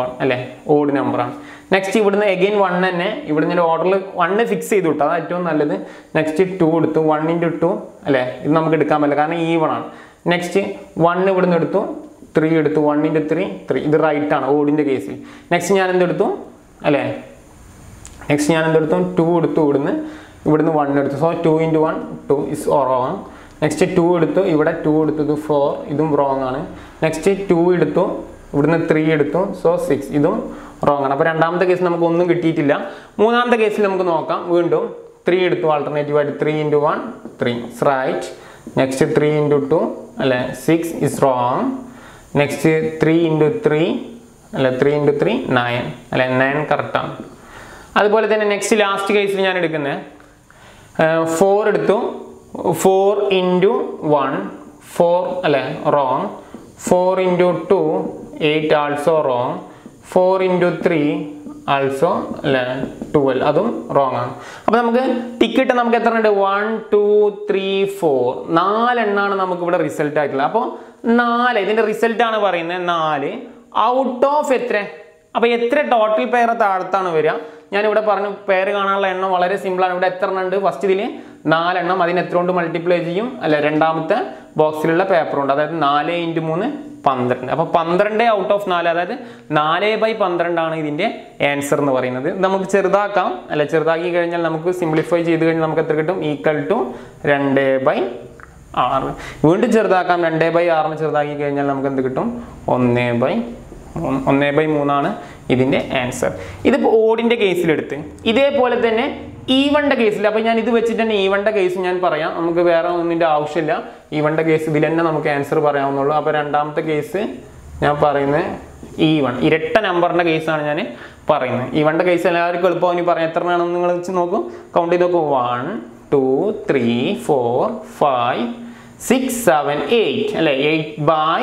one അല്ലേ ഓഡ് നമ്പറാണ്. നെക്സ്റ്റ് ഇവിടുന്ന് എഗെയിൻ വൺ തന്നെ, ഇവിടുന്ന് ഒരു ഓർഡറിൽ വണ്ണ് ഫിക്സ് ചെയ്ത് വിട്ടു, അതാണ് ഏറ്റവും നല്ലത്. നെക്സ്റ്റ് ടു എടുത്തു, വൺ ഇൻറ്റു ടു അല്ലേ ഇത് നമുക്ക് എടുക്കാൻ പറ്റില്ല കാരണം ഈവൺ ആണ്. നെക്സ്റ്റ് വൺ ഇവിടുന്ന് എടുത്തു, ത്രീ എടുത്തു, വൺ ഇൻറ്റു ത്രീ ത്രീ ഇത് റൈറ്റ് ആണ് ഓടിൻ്റെ കേസിൽ. നെക്സ്റ്റ് ഞാൻ എന്തെടുത്തു അല്ലേ നെക്സ്റ്റ് ഞാൻ എന്തെടുത്തു ടു എടുത്തു, ഇവിടുന്ന് ഇവിടുന്ന് വൺ എടുത്തു. So two into one two is wrong. Next two എടുത്തു, ഇവിടെ ടു എടുത്തത് ഫോർ, ഇതും റോങ് ആണ്. നെക്സ്റ്റ് ടു എടുത്തു, ഇവിടുന്ന് ത്രീ എടുത്തു, സോ സിക്സ്, ഇതും റോങ് ആണ്. അപ്പോൾ രണ്ടാമത്തെ കേസ് നമുക്ക് ഒന്നും കിട്ടിയിട്ടില്ല. മൂന്നാമത്തെ കേസിൽ നമുക്ക് നോക്കാം. വീണ്ടും ത്രീ എടുത്തു ആൾട്ടർനേറ്റീവായിട്ട്, three into one three is right. Next three into two അല്ലേ six is wrong. Next three into three അല്ല ത്രീ ഇൻറ്റു ത്രീ നയൻ അല്ലെ നയൻ കറക്റ്റാണ്. അതുപോലെ തന്നെ നെക്സ്റ്റ് ലാസ്റ്റ് കേസിൽ ഞാൻ എടുക്കുന്നത് ഫോർ എടുത്തു, ഫോർ ഇൻറ്റു വൺ ഫോർ അല്ലെ wrong. Four into two eight also wrong. Four into three also അല്ലെ ട്വൽവ്, അതും റോങ് ആണ്. അപ്പോൾ നമുക്ക് ടിക്കറ്റ് നമുക്ക് എത്ര ഉണ്ട് വൺ ടു ത്രീ ഫോർ നാലെണ്ണാണ് നമുക്കിവിടെ റിസൾട്ട് ആയിട്ടുള്ളത്. അപ്പോൾ നാല് ഇതിൻ്റെ റിസൾട്ടാണ് പറയുന്നത് നാല് ഔട്ട് ഓഫ് എത്ര? അപ്പോൾ എത്ര ടോട്ടൽ പേർ താഴത്താണ് വരിക? ഞാനിവിടെ പറഞ്ഞു പേര് കാണാനുള്ള എണ്ണം വളരെ സിമ്പിളാണ്. ഇവിടെ എത്ര എണ്ണം ഉണ്ട്? ഫസ്റ്റ് ഇതിൽ നാലെണ്ണം, അതിന് എത്ര കൊണ്ട് മൾട്ടിപ്ലൈ ചെയ്യും അല്ലെ രണ്ടാമത്തെ ബോക്സിലുള്ള പേപ്പറുണ്ട്. അതായത് നാല് ഇൻറ്റു മൂന്ന് പന്ത്രണ്ട്. അപ്പോൾ പന്ത്രണ്ട് ഔട്ട് ഓഫ് നാല്, അതായത് നാല് ബൈ പന്ത്രണ്ടാണ് ഇതിൻ്റെ ആൻസർ എന്ന് പറയുന്നത്. നമുക്ക് ചെറുതാക്കാം അല്ലെ, ചെറുതാക്കി കഴിഞ്ഞാൽ നമുക്ക് സിംപ്ലിഫൈ ചെയ്ത് കഴിഞ്ഞാൽ നമുക്ക് എത്ര കിട്ടും? ഈക്വൽ ടു രണ്ട് ബൈ ആറ്. വീണ്ടും ചെറുതാക്കാം, രണ്ട് ബൈ ആറിന് ചെറുതാക്കി കഴിഞ്ഞാൽ നമുക്ക് എന്ത് കിട്ടും? ഒന്ന് ബൈ മൂന്ന്. ഒന്ന് ബൈ മൂന്നാണ് ഇതിൻ്റെ ആൻസർ. ഇതിപ്പോൾ ഓഡിൻ്റെ കേസിലെടുത്ത് ഇതേപോലെ തന്നെ ഈവൻ്റെ കേസിൽ. അപ്പോൾ ഞാൻ ഇത് വെച്ചിട്ട് തന്നെ ഈവൻ്റെ കേസ് ഞാൻ പറയാം, നമുക്ക് വേറെ ഒന്നിൻ്റെ ആവശ്യമില്ല. ഈവൻ്റെ കേസ് ഇതിൽ തന്നെ നമുക്ക് ആൻസർ പറയാവുന്നുള്ളൂ. അപ്പോൾ രണ്ടാമത്തെ കേസ് ഞാൻ പറയുന്നത് ഈവൺ ഇരട്ട നമ്പറിൻ്റെ കേസാണ് ഞാൻ പറയുന്നത്. ഈവൻ്റെ കേസ് എല്ലാവർക്കും എളുപ്പം ഇനി പറയാം. എത്ര വേണമെന്ന് നിങ്ങൾ വെച്ച് നോക്കും, കൗണ്ട് ചെയ്ത് നോക്കും. One two three four five six seven eight അല്ലേ എയ്റ്റ് ബൈ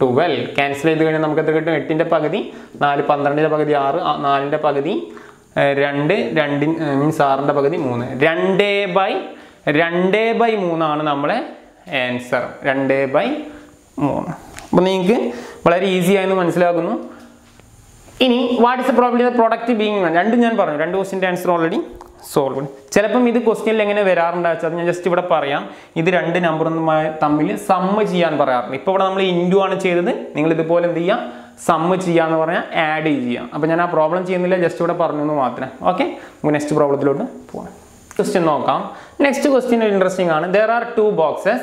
ട്വൽവ്. ക്യാൻസൽ ചെയ്ത് കഴിഞ്ഞാൽ നമുക്ക് എത്ര കിട്ടും? എട്ടിൻ്റെ പകുതി നാല്, പന്ത്രണ്ടിൻ്റെ പകുതി ആറ്, നാലിൻ്റെ പകുതി രണ്ട്, രണ്ട് മീൻസ് ആറിൻ്റെ പകുതി മൂന്ന്. രണ്ട് ബൈ രണ്ട് ബൈ മൂന്നാണ് നമ്മളെ ആൻസർ, രണ്ട് ബൈ മൂന്ന്. അപ്പോൾ നിങ്ങൾക്ക് വളരെ ഈസി ആയെന്ന് മനസ്സിലാക്കുന്നു. ഇനി what is the probability of product being one? രണ്ടും ഞാൻ പറഞ്ഞു, രണ്ട് ക്വസ്റ്റ്യൻ്റെ answer already solved. Chelapum the question Langan Veranda, just to Paria, either under number on my Tamil, Samajian Barar. Nipovamly Indu on a chair, Ningle the Poland dia, Samajian or add easier. Upon problem chain, just to Parnumatra. Okay, next problem. Question no. Next question is interesting. There are two boxes,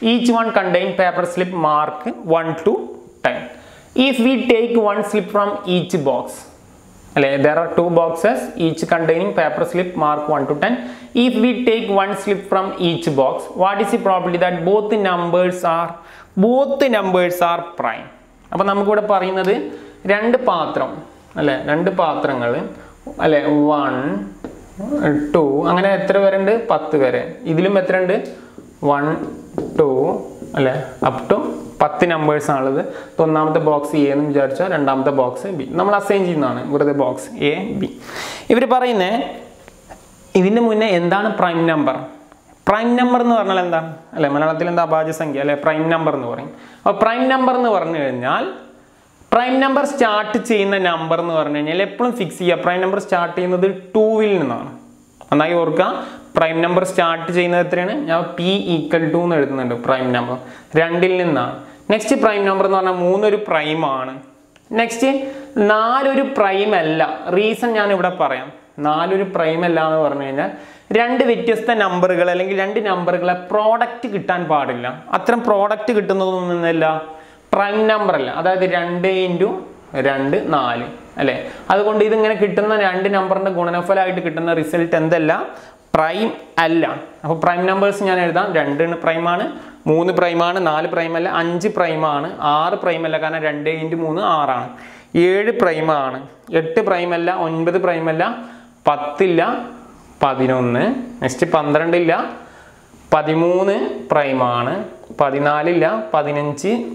each one contains paper slip mark one to ten. If we take one slip from each box, there are two boxes, each containing paper slip mark one to ten. If we take one slip from each box, what is the probability that both the numbers are both the numbers are prime? Now, we will say two patram. Two patrangal. One, two. Angane ten. One, two. Up to ten numbers. So, the box A and the box B. We will assign the box A B. If you say, what is prime number? Prime number is prime number. Prime number prime number start the number. Fix prime number start two. Prime number start P equal to prime number. Next prime number is three prime. Next four prime alla. Reason I will tell you. four prime alla two number two number product product prime number two Rand Nali. That's why this number is the result prime. So, prime numbers are two prime, three prime, four prime, five prime, six prime, two three six, seven prime, eight prime, nine prime, ten, eleven. Next twelve. thirteen prime, fourteen fifteen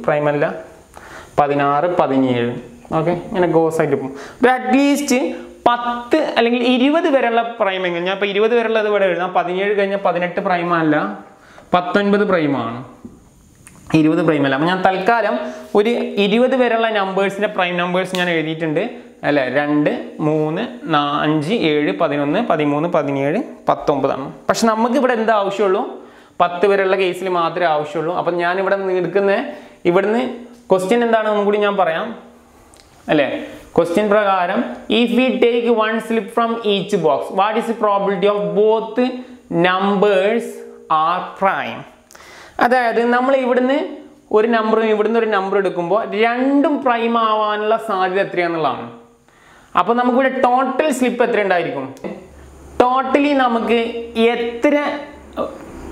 prime, sixteen seventeen. Okay, and go side. But at least ten twenty varella prime engane appo twenty varella adu vade edna seventeen kanya eighteen prime alla nineteen prime aanu twenty prime alla appo njan thalkalam oru twenty varella numbers inde prime numbers njan ezhudittunde alle two three four five seven eleven thirteen seventeen nineteen aanu pakshe namakku ivide endha avashyullo ten varella case il maathre avashyullo appo njan ivide nirkunne ividne question endanu onnu koodi njan parayam. Question prakaram, if we take one slip from each box, what is the probability of both numbers are prime? That is, we take number and one number, two prime avanla appo total slip totally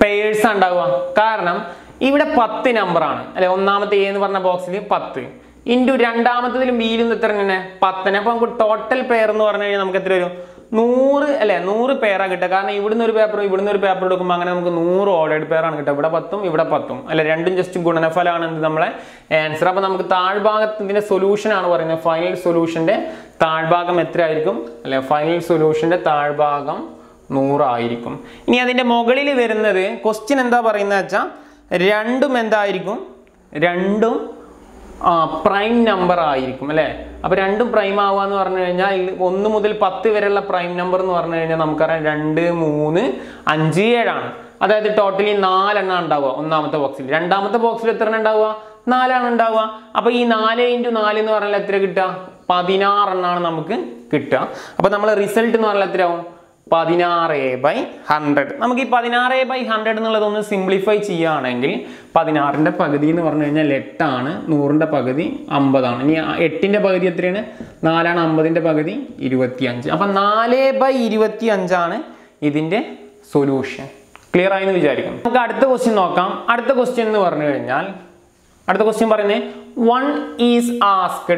pairs undavuva ten number aanu box ten into two meal total pair nu parnaya namukku ethra varum one hundred alle one hundred pair a kitta karena ivodnu oru paper ivodnu oru paper edukkum angane namukku one hundred ordered pair aanu kitta ivda ten ivda ten alle rendum just gudanaphalam aanu nammale answer appo namukku taalbhagathinte solution aanu parayna final solution de taalbhagam ethra aayirkum alle final solution de taalbhagam one hundred aayirkum ini adinte mogalile varunnathu question endha parayna acha rendum endha aayirkum rendum Uh, prime number aayirikkum alle appo rendu prime aavanu parnu kennal one mudal ten varella prime number nu parnu kennal namukku two three five seven aanu adayathu totally four enna undavu onnamathe boxil rendamathe boxil ethra undavu four aanu undavu appo ee four into four nu parnal ethra kitta sixteen ennaanu namukku kitta appo nammala result nu parnal ethra avum sixteen by one hundred. We sixteen by one hundred will simplify it. sixteen is eight, one hundred is fifty. eight is four, fifty is twenty-five. So four by twenty-five is the solution. Clear? Next question. Next question. Next question. One is asked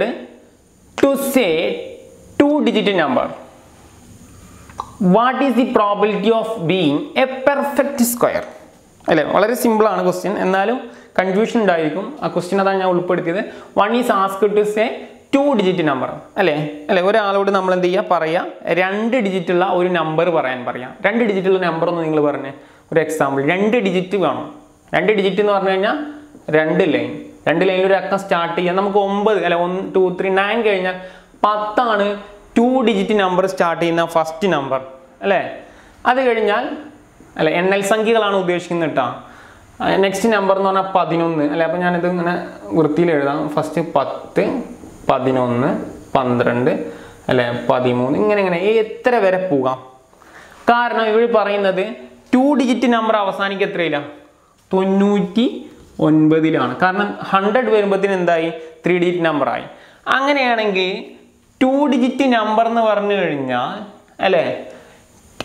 to say two digit number. What is the probability of being a perfect square? Very simple question. Ennalu confusion dayirikum. A question adana njan ulpadukide. One is asked to say two digit number. Alle, alle oru aalodu nammal endiya paraya two digit ulla oru number parayan paraya. two digit ulla number nu ningal parane. Oru example two digit venam. two digit nu paranu kennal two line. two line il oru akka start cheyan namukku nine alle one two three nine kennal ten aanu two digit number start in the first number. That's why N L Sankhya. Next number is eleven. First ten, eleven, twelve, thirteen. Because we will say two digit number of Sanicatrela. Tunuti on Badilana. Carnan hundred were Badin three digit number. Anganangi two digit number Navarna. Ale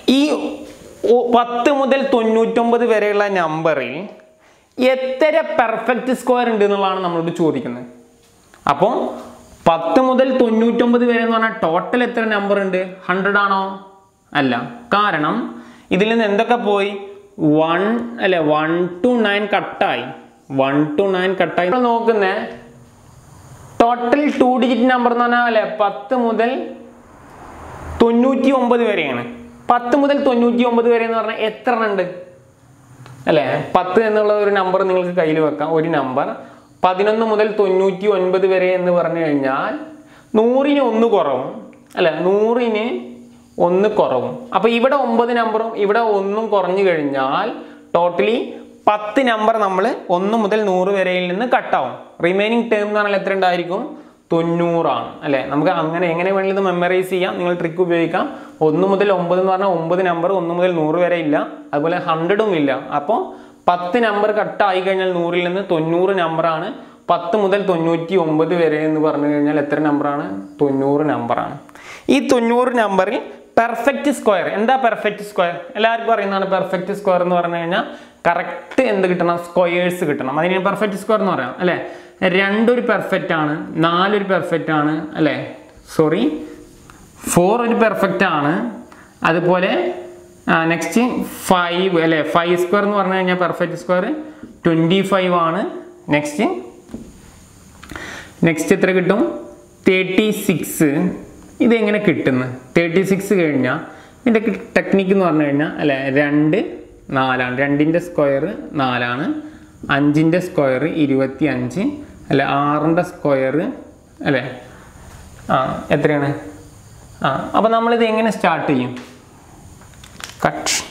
E. Patamudel Tunutumba the Varela number. Yet there a perfect square in the Lana number to Churikan. Upon Patamudel Tunutumba the Varela total letter number in the hundred on. Allah. Karanam, Idilin and the Kapoi one ele one to nine katai. One to nine katai. Total two digit number nana le patamudel tonuti umba the varian. Patamudel tonuti umba the varian or eternand. Ele patanula number Nilka Kailuaka, or number Padinanda model tonuti umba the varian the Varnaya. Nuri Undukorum. Ele Nurine. one corrum. Now, here is nine number, here is one. Totally, ten number one to cut down. Remaining term is ninety. We memorize it, you trick it. one to nine is nine number, one to ten is one hundred. So, ten number cut down, ninety number. ten to ninety-nine number. This number is perfect square. What is perfect square? Everyone is perfect square. Correct squares. That is perfect square. two is perfect. four is perfect. Sorry. four is perfect. Next five. five square is perfect square. twenty-five. Next. Next thirty-six. This is thirty-six. This technique is two, four, two square, four, five square, twenty-five, six square, how do we start it? Cut.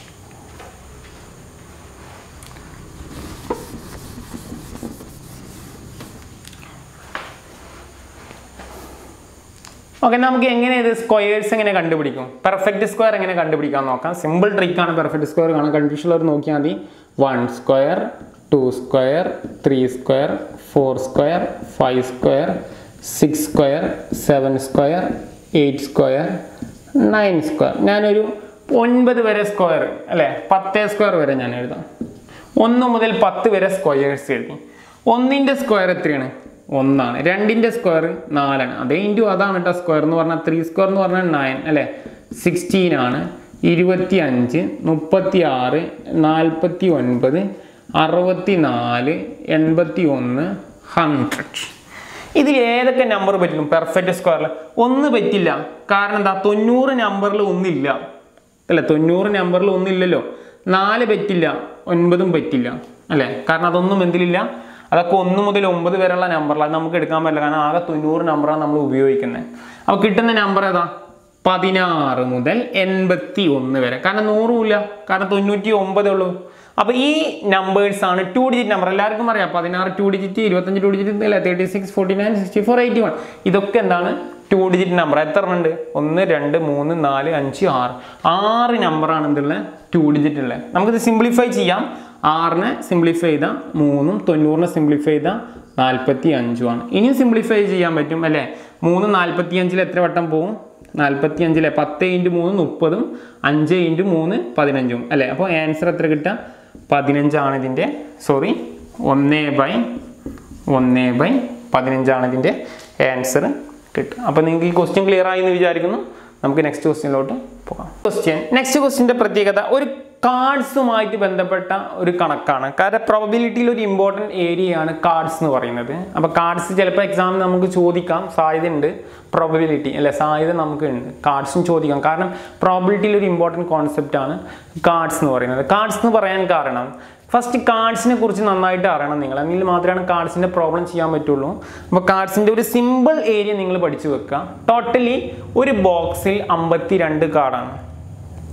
Okay, now we can squares. Perfect square. Simple trick perfect square. one square, two square, three square, four square, five square, six square, seven square, eight square, nine square. I will nine square. ten square. one ten squares. one square. one two square four and into adana square three square nine sixteen twenty-five thirty-six forty-nine sixty-four eighty-one one hundred. This is the number perfect square. one is not ninety number. ninety number four is That's why we have to use the number. We have to use the number. We have to use the number. We have to use the number. These numbers are two digit numbers. two digit, thirty-six, forty-nine, sixty-four, eighty-one. This is two digit number. one, two, three, four, five, six. six number two digit. We simplify. R simplify the moon, Tonurna simplify the Nalpati Anjuan. In you simplify Giamatumele, moon Nalpati Angelatatampo, Nalpati Angela Pate into moon, Upodum, Anje into moon, Padinanjum. Alepo answer Trigata Padinanjanadinde, sorry, one nay by one nay by Padinanjanadinde, answer. Upon the question clear in the Vijarigan, number next question loader. Question next question the Pratigata or cards might be a probability is an important area of cards. If cards exam, we will probability. Cards probability is an important concept. Cards cards first, cards are not cards are problem. Cards are a simple area. Totally, one box is fifty-two cards.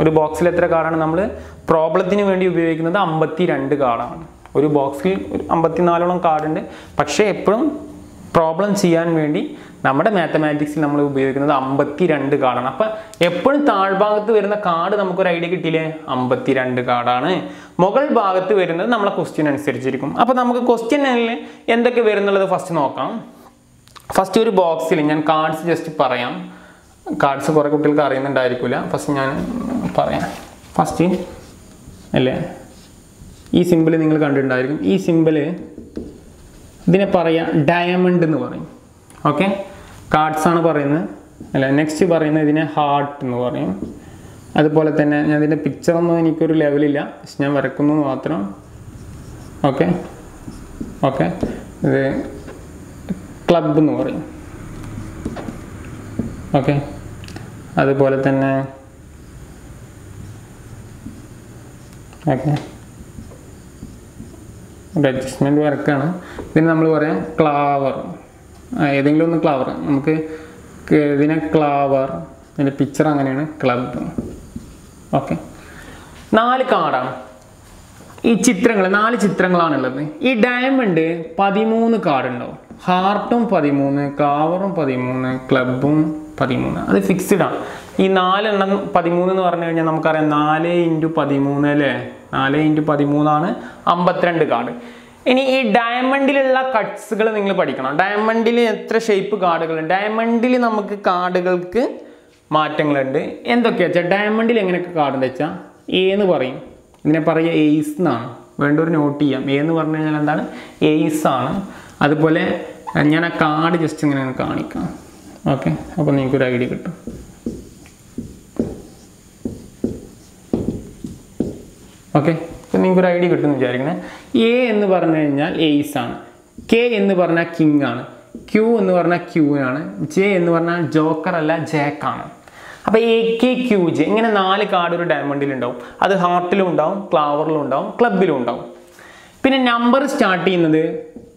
ഒരു ബോക്സിൽ എത്ര കാർഡാണ് നമ്മൾ പ്രോബ്ലത്തിന് വേണ്ടി ഉപയോഗിക്കുന്നത് അമ്പത്തിരണ്ട് കാർഡാണ് ഒരു ബോക്സിൽ അമ്പത്തിനാല് ഓളം കാർഡ് ഉണ്ട് പക്ഷേ എപ്പോഴും പ്രോബ്ലം ചെയ്യാൻ വേണ്ടി നമ്മുടെ മാത്തമാറ്റിക്സിൽ നമ്മൾ ഉപയോഗിക്കുന്നത് അമ്പത്തിരണ്ട് കാർഡാണ് അപ്പോൾ എപ്പോഴും താഴ്ഭാഗത്ത് വരുന്ന കാർഡ് നമുക്ക് ഒരു ഐഡിയ കിട്ടില്ലേ അമ്പത്തിരണ്ട് കാർഡാണ് മുകൾ ഭാഗത്ത് വരുന്നത് നമ്മുടെ ക്വസ്റ്റ്യൻ അനുസരിച്ചിരിക്കും അപ്പോൾ നമുക്ക് ക്വസ്റ്റ്യനിൽ എന്തൊക്കെ വരുന്നുള്ളത് ഫസ്റ്റ് നോക്കാം ഫസ്റ്റ് ഒരു ബോക്സിൽ ഞാൻ കാർഡ്സ് ജസ്റ്റ് പറയാം കാർഡ്സ് കുറേ കുട്ടികൾക്ക് അറിയുന്നുണ്ടായിരിക്കില്ല ഫസ്റ്റ് ഞാൻ പറയാം ഫസ്റ്റ് അല്ലേ ഈ സിമ്പിൾ നിങ്ങൾ കണ്ടിട്ടുണ്ടായിരിക്കും ഈ സിമ്പിൾ ഇതിനെ പറയാം ഡയമണ്ട് എന്ന് പറയും ഓക്കെ കാർഡ്സ് ആണ് പറയുന്നത് അല്ലേ നെക്സ്റ്റ് പറയുന്നത് ഇതിനെ ഹാർട്ട് എന്ന് പറയും അതുപോലെ തന്നെ ഞാൻ ഇതിൻ്റെ പിക്ചറൊന്നും എനിക്കൊരു ലെവലില്ല പക്ഷെ ഞാൻ വരക്കുന്നു മാത്രം ഓക്കെ ഓക്കെ ഇത് ക്ലബ് എന്ന് പറയും ഓക്കെ അതുപോലെ തന്നെ ഓക്കെ ഒരു അഡ്ജസ്റ്റ്മെൻറ്റ് വർക്കാണ് ഇതിന് നമ്മൾ പറയാം ക്ലാവർ ഏതെങ്കിലും ഒന്ന് ക്ലാവർ നമുക്ക് ഇതിനെ ക്ലാവർ ഇതിൻ്റെ പിക്ചർ അങ്ങനെയാണ് ക്ലബ് ഓക്കെ നാല് കാർഡാണ് ഈ ചിത്രങ്ങൾ നാല് ചിത്രങ്ങളാണുള്ളത് ഈ ഡയമണ്ട് പതിമൂന്ന് കാർഡ് ഉണ്ടാവും ഹാർട്ടും പതിമൂന്ന് ക്ലാവറും പതിമൂന്ന് ക്ലബും പതിമൂന്ന് അത് ഫിക്സ്ഡാണ് ഈ നാലെണ്ണം പതിമൂന്ന് എന്ന് പറഞ്ഞു കഴിഞ്ഞാൽ നമുക്കറിയാം നാല് ഇൻറ്റു പതിമൂന്ന് അല്ലേ നാല് ഇൻറ്റു പതിമൂന്നാണ് അമ്പത്തിരണ്ട് കാർഡ് ഇനി ഈ ഡയമണ്ടിലുള്ള കട്ട്സുകൾ നിങ്ങൾ പഠിക്കണം ഡയമണ്ടിൽ എത്ര ഷേപ്പ് കാർഡുകളുണ്ട് ഡയമണ്ടിൽ നമുക്ക് കാർഡുകൾക്ക് മാറ്റങ്ങളുണ്ട് എന്തൊക്കെയാണെന്ന് വെച്ചാൽ ഡയമണ്ടിൽ എങ്ങനെയൊക്കെ കാർഡെന്ന് വെച്ചാൽ എ എന്ന് പറയും ഇതിനെ പറയുക എയ്സ് എന്നാണ് വേണ്ടൊരു നോട്ട് ചെയ്യാം എ എന്ന് പറഞ്ഞു കഴിഞ്ഞാൽ എന്താണ് എയ്സ് ആണ് അതുപോലെ ഞാൻ ആ കാർഡ് ജസ്റ്റ് ഇങ്ങനെ കാണിക്കാം ഓക്കെ അപ്പോൾ നിങ്ങൾക്കൊരു ഐഡിയ കിട്ടും ഓക്കെ അപ്പോൾ നിങ്ങൾക്കൊരു ഐഡിയ കിട്ടും എന്ന് വിചാരിക്കണേ എ എന്ന് പറഞ്ഞു കഴിഞ്ഞാൽ എയ്സ് ആണ് കെ എന്ന് പറഞ്ഞാൽ കിങ് ആണ് ക്യൂ എന്ന് പറഞ്ഞാൽ ക്യൂവിനാണ് ജെ എന്ന് പറഞ്ഞാൽ ജോക്കർ അല്ല ജേക്കാണ് അപ്പോൾ എ കെ ക്യൂ ജെ ഇങ്ങനെ നാല് കാർഡ് ഒരു ഡയമണ്ടിലുണ്ടാവും അത് ഹാർട്ടിലും ഉണ്ടാവും ക്ലാവറിലും ഉണ്ടാവും ക്ലബിലും ഉണ്ടാവും പിന്നെ നമ്പർ സ്റ്റാർട്ട് ചെയ്യുന്നത്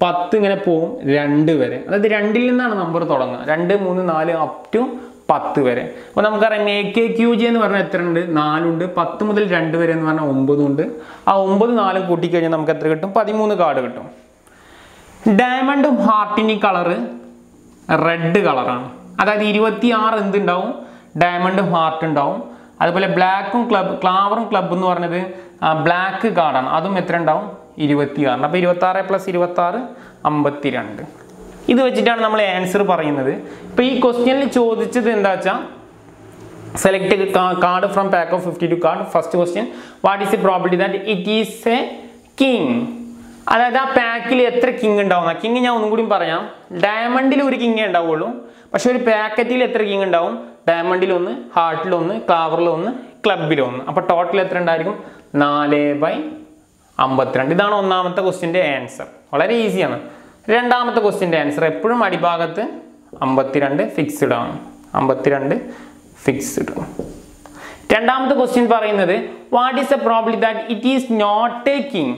പത്ത് ഇങ്ങനെ പോവും രണ്ട് വരെ അതായത് രണ്ടിൽ നിന്നാണ് നമ്പർ തുടങ്ങുക രണ്ട് മൂന്ന് നാല് അപ് ടു പത്ത് വരെ അപ്പോൾ നമുക്കറിയാം എ കെ ക്യൂ ജെ എന്ന് പറഞ്ഞാൽ എത്ര ഉണ്ട് നാലുണ്ട് പത്ത് മുതൽ രണ്ട് വരെ എന്ന് പറഞ്ഞാൽ ഒമ്പതുണ്ട് ആ ഒമ്പത് നാലും കൂട്ടിക്കഴിഞ്ഞാൽ നമുക്ക് എത്ര കിട്ടും പതിമൂന്ന് കാർഡ് കിട്ടും ഡയമണ്ടും ഹാർട്ടിൻ്റെ കളറ് റെഡ് കളറാണ് അതായത് ഇരുപത്തി ആറ് എന്തുണ്ടാവും ഡയമണ്ടും ഹാർട്ട് ഉണ്ടാവും അതുപോലെ ബ്ലാക്കും ക്ലബ് ക്ലാവറും ക്ലബ് എന്ന് പറഞ്ഞത് ബ്ലാക്ക് കാർഡാണ് അതും എത്ര ഉണ്ടാവും ഇരുപത്തി ആറിന് അപ്പോൾ ഇരുപത്തി ആറ് പ്ലസ് ഇരുപത്തി ആറ് അമ്പത്തി രണ്ട് ഇത് വെച്ചിട്ടാണ് നമ്മൾ ആൻസർ പറയുന്നത് ഇപ്പോൾ ഈ ക്വസ്റ്റ്യനിൽ ചോദിച്ചത് എന്താ വെച്ചാൽ select card from pack of fifty two card first question what is the probability that it is a king അതായത് ആ പാക്കിൽ എത്ര കിങ് ഉണ്ടാവുന്ന കിങ് ഞാൻ ഒന്നും കൂടി പറയാം ഡയമണ്ടിൽ ഒരു കിങ് ഉണ്ടാവുള്ളൂ പക്ഷെ ഒരു പാക്കറ്റിൽ എത്ര കിങ് ഉണ്ടാവും ഡയമണ്ടിലൊന്ന് ഹാർട്ടിലൊന്ന് ക്ലാവറിലൊന്ന് ക്ലബിലൊന്ന് അപ്പോൾ ടോട്ടൽ എത്ര ഉണ്ടായിരിക്കും നാല് ബൈ അമ്പത്തിരണ്ട് ഇതാണ് ഒന്നാമത്തെ ക്വസ്റ്റ്യൻ്റെ ആൻസർ വളരെ ഈസിയാണ് രണ്ടാമത്തെ ക്വസ്റ്റ്യൻ്റെ ആൻസർ എപ്പോഴും അടിഭാഗത്ത് അമ്പത്തിരണ്ട് ഫിക്സ്ഡ് ആണ് അമ്പത്തിരണ്ട് ഫിക്സ്ഡ് രണ്ടാമത്തെ ക്വസ്റ്റ്യൻ പറയുന്നത് what is the probability that it is not a king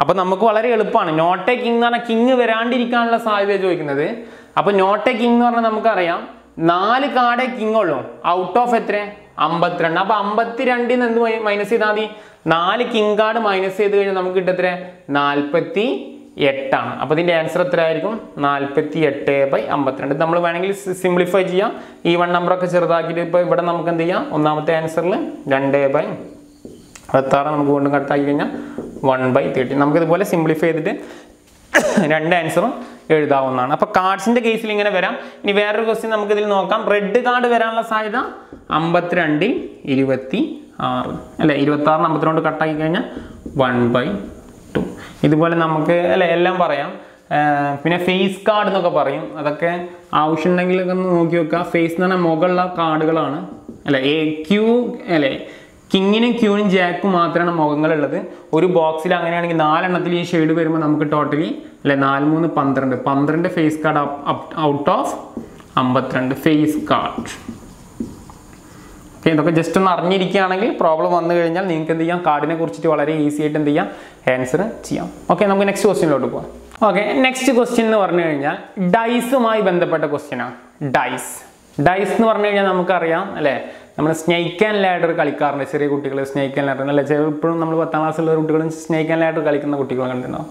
അപ്പോൾ നമുക്ക് വളരെ എളുപ്പമാണ് നോട്ട് എ കിങ് എന്ന് പറഞ്ഞാൽ കിങ് വരാണ്ടിരിക്കാനുള്ള സാധ്യത ചോദിക്കുന്നത് അപ്പോൾ നോട്ട് എ കിങ് എന്ന് പറഞ്ഞാൽ നമുക്കറിയാം നാല് കാർഡേ കിങ് ഉള്ളൂ ഔട്ട് ഓഫ് എത്ര അമ്പത്തിരണ്ട് അപ്പോൾ അമ്പത്തിരണ്ടിൽ നിന്ന് എന്ത് മൈനസ് ചെയ്താൽ മതി നാല് കിങ് കാർഡ് മൈനസ് ചെയ്ത് കഴിഞ്ഞാൽ നമുക്ക് കിട്ടത്ര നാൽപ്പത്തി എട്ടാണ് അപ്പോൾ ഇതിൻ്റെ ആൻസർ എത്രയായിരിക്കും നാൽപ്പത്തി എട്ട് ബൈ അമ്പത്തിരണ്ട് നമ്മൾ വേണമെങ്കിൽ സിംപ്ലിഫൈ ചെയ്യാം ഈ വൺ നമ്പറൊക്കെ ചെറുതാക്കിയിട്ട് ഇപ്പോൾ ഇവിടെ നമുക്ക് എന്ത് ചെയ്യാം ഒന്നാമത്തെ ആൻസറിൽ രണ്ട് ബൈ അറുപത്താറ് നമുക്ക് വീണ്ടും കട്ടാക്കി കഴിഞ്ഞാൽ വൺ ബൈ തേർട്ടി നമുക്കിതുപോലെ സിംപ്ലിഫൈ ചെയ്തിട്ട് രണ്ട് ആൻസറും എഴുതാവുന്നതാണ് അപ്പോൾ കാർഡ്സിൻ്റെ കേസിൽ ഇങ്ങനെ വരാം ഇനി വേറൊരു ക്വസ്റ്റ്യൻ നമുക്കിതിൽ നോക്കാം റെഡ് കാർഡ് വരാനുള്ള സാധ്യത അമ്പത്തിരണ്ടിൽ ഇരുപത്തി ആറ് അല്ലേ ഇരുപത്താറിന് അമ്പത്തിരണ്ട് കട്ടാക്കി കഴിഞ്ഞാൽ വൺ ബൈ ടു ഇതുപോലെ നമുക്ക് അല്ലേ എല്ലാം പറയാം പിന്നെ ഫേസ് കാർഡ് എന്നൊക്കെ പറയും അതൊക്കെ ആവശ്യമുണ്ടെങ്കിലൊക്കെ ഒന്ന് നോക്കി വെക്കുക ഫേസ് എന്ന് പറഞ്ഞാൽ മുകളിലുള്ള കാർഡുകളാണ് അല്ലേ എ ക്യൂ അല്ലേ കിങ്ങിനും ക്യൂനും ജാക്കും മാത്രമാണ് മുഖങ്ങളുള്ളത് ഒരു ബോക്സിൽ അങ്ങനെയാണെങ്കിൽ നാലെണ്ണത്തിൽ ഈ ഷെയ്ഡ് വരുമ്പോൾ നമുക്ക് ടോട്ടലി അല്ലെ നാല് മൂന്ന് പന്ത്രണ്ട് പന്ത്രണ്ട് ഫേസ് കാർഡ് ഔട്ട് ഓഫ് അമ്പത്തിരണ്ട് ഫേസ് കാർഡ് ഓക്കെ ഇതൊക്കെ ജസ്റ്റ് ഒന്ന് അറിഞ്ഞിരിക്കുകയാണെങ്കിൽ പ്രോബ്ലം വന്നു കഴിഞ്ഞാൽ നിങ്ങൾക്ക് എന്ത് ചെയ്യാം കാർഡിനെ കുറിച്ചിട്ട് വളരെ ഈസി ആയിട്ട് എന്ത് ചെയ്യാം ആൻസർ ചെയ്യാം ഓക്കെ നമുക്ക് നെക്സ്റ്റ് ക്വസ്റ്റ്യനിലോട്ട് പോകാം ഓക്കെ നെക്സ്റ്റ് ക്വസ്റ്റ്യൻ എന്ന് പറഞ്ഞു കഴിഞ്ഞാൽ ഡൈസുമായി ബന്ധപ്പെട്ട ക്വസ്റ്റ്യനാണ് ഡൈസ് ഡൈസ് എന്ന് പറഞ്ഞു കഴിഞ്ഞാൽ നമുക്കറിയാം അല്ലേ നമ്മൾ സ്നേക്ക് ആൻഡ് ലാഡർ കളിക്കാറുണ്ട്. ചെറിയ കുട്ടികൾ സ്നേക്ക് ആൻഡ് ലാഡർ അല്ല, ഇപ്പോഴും നമ്മൾ പത്താം ക്ലാസ്സിലുള്ള കുട്ടികളും സ്നേക്ക് ആൻഡ് ലാഡർ കളിക്കുന്ന കുട്ടികൾ കണ്ടിട്ടുണ്ടാവും.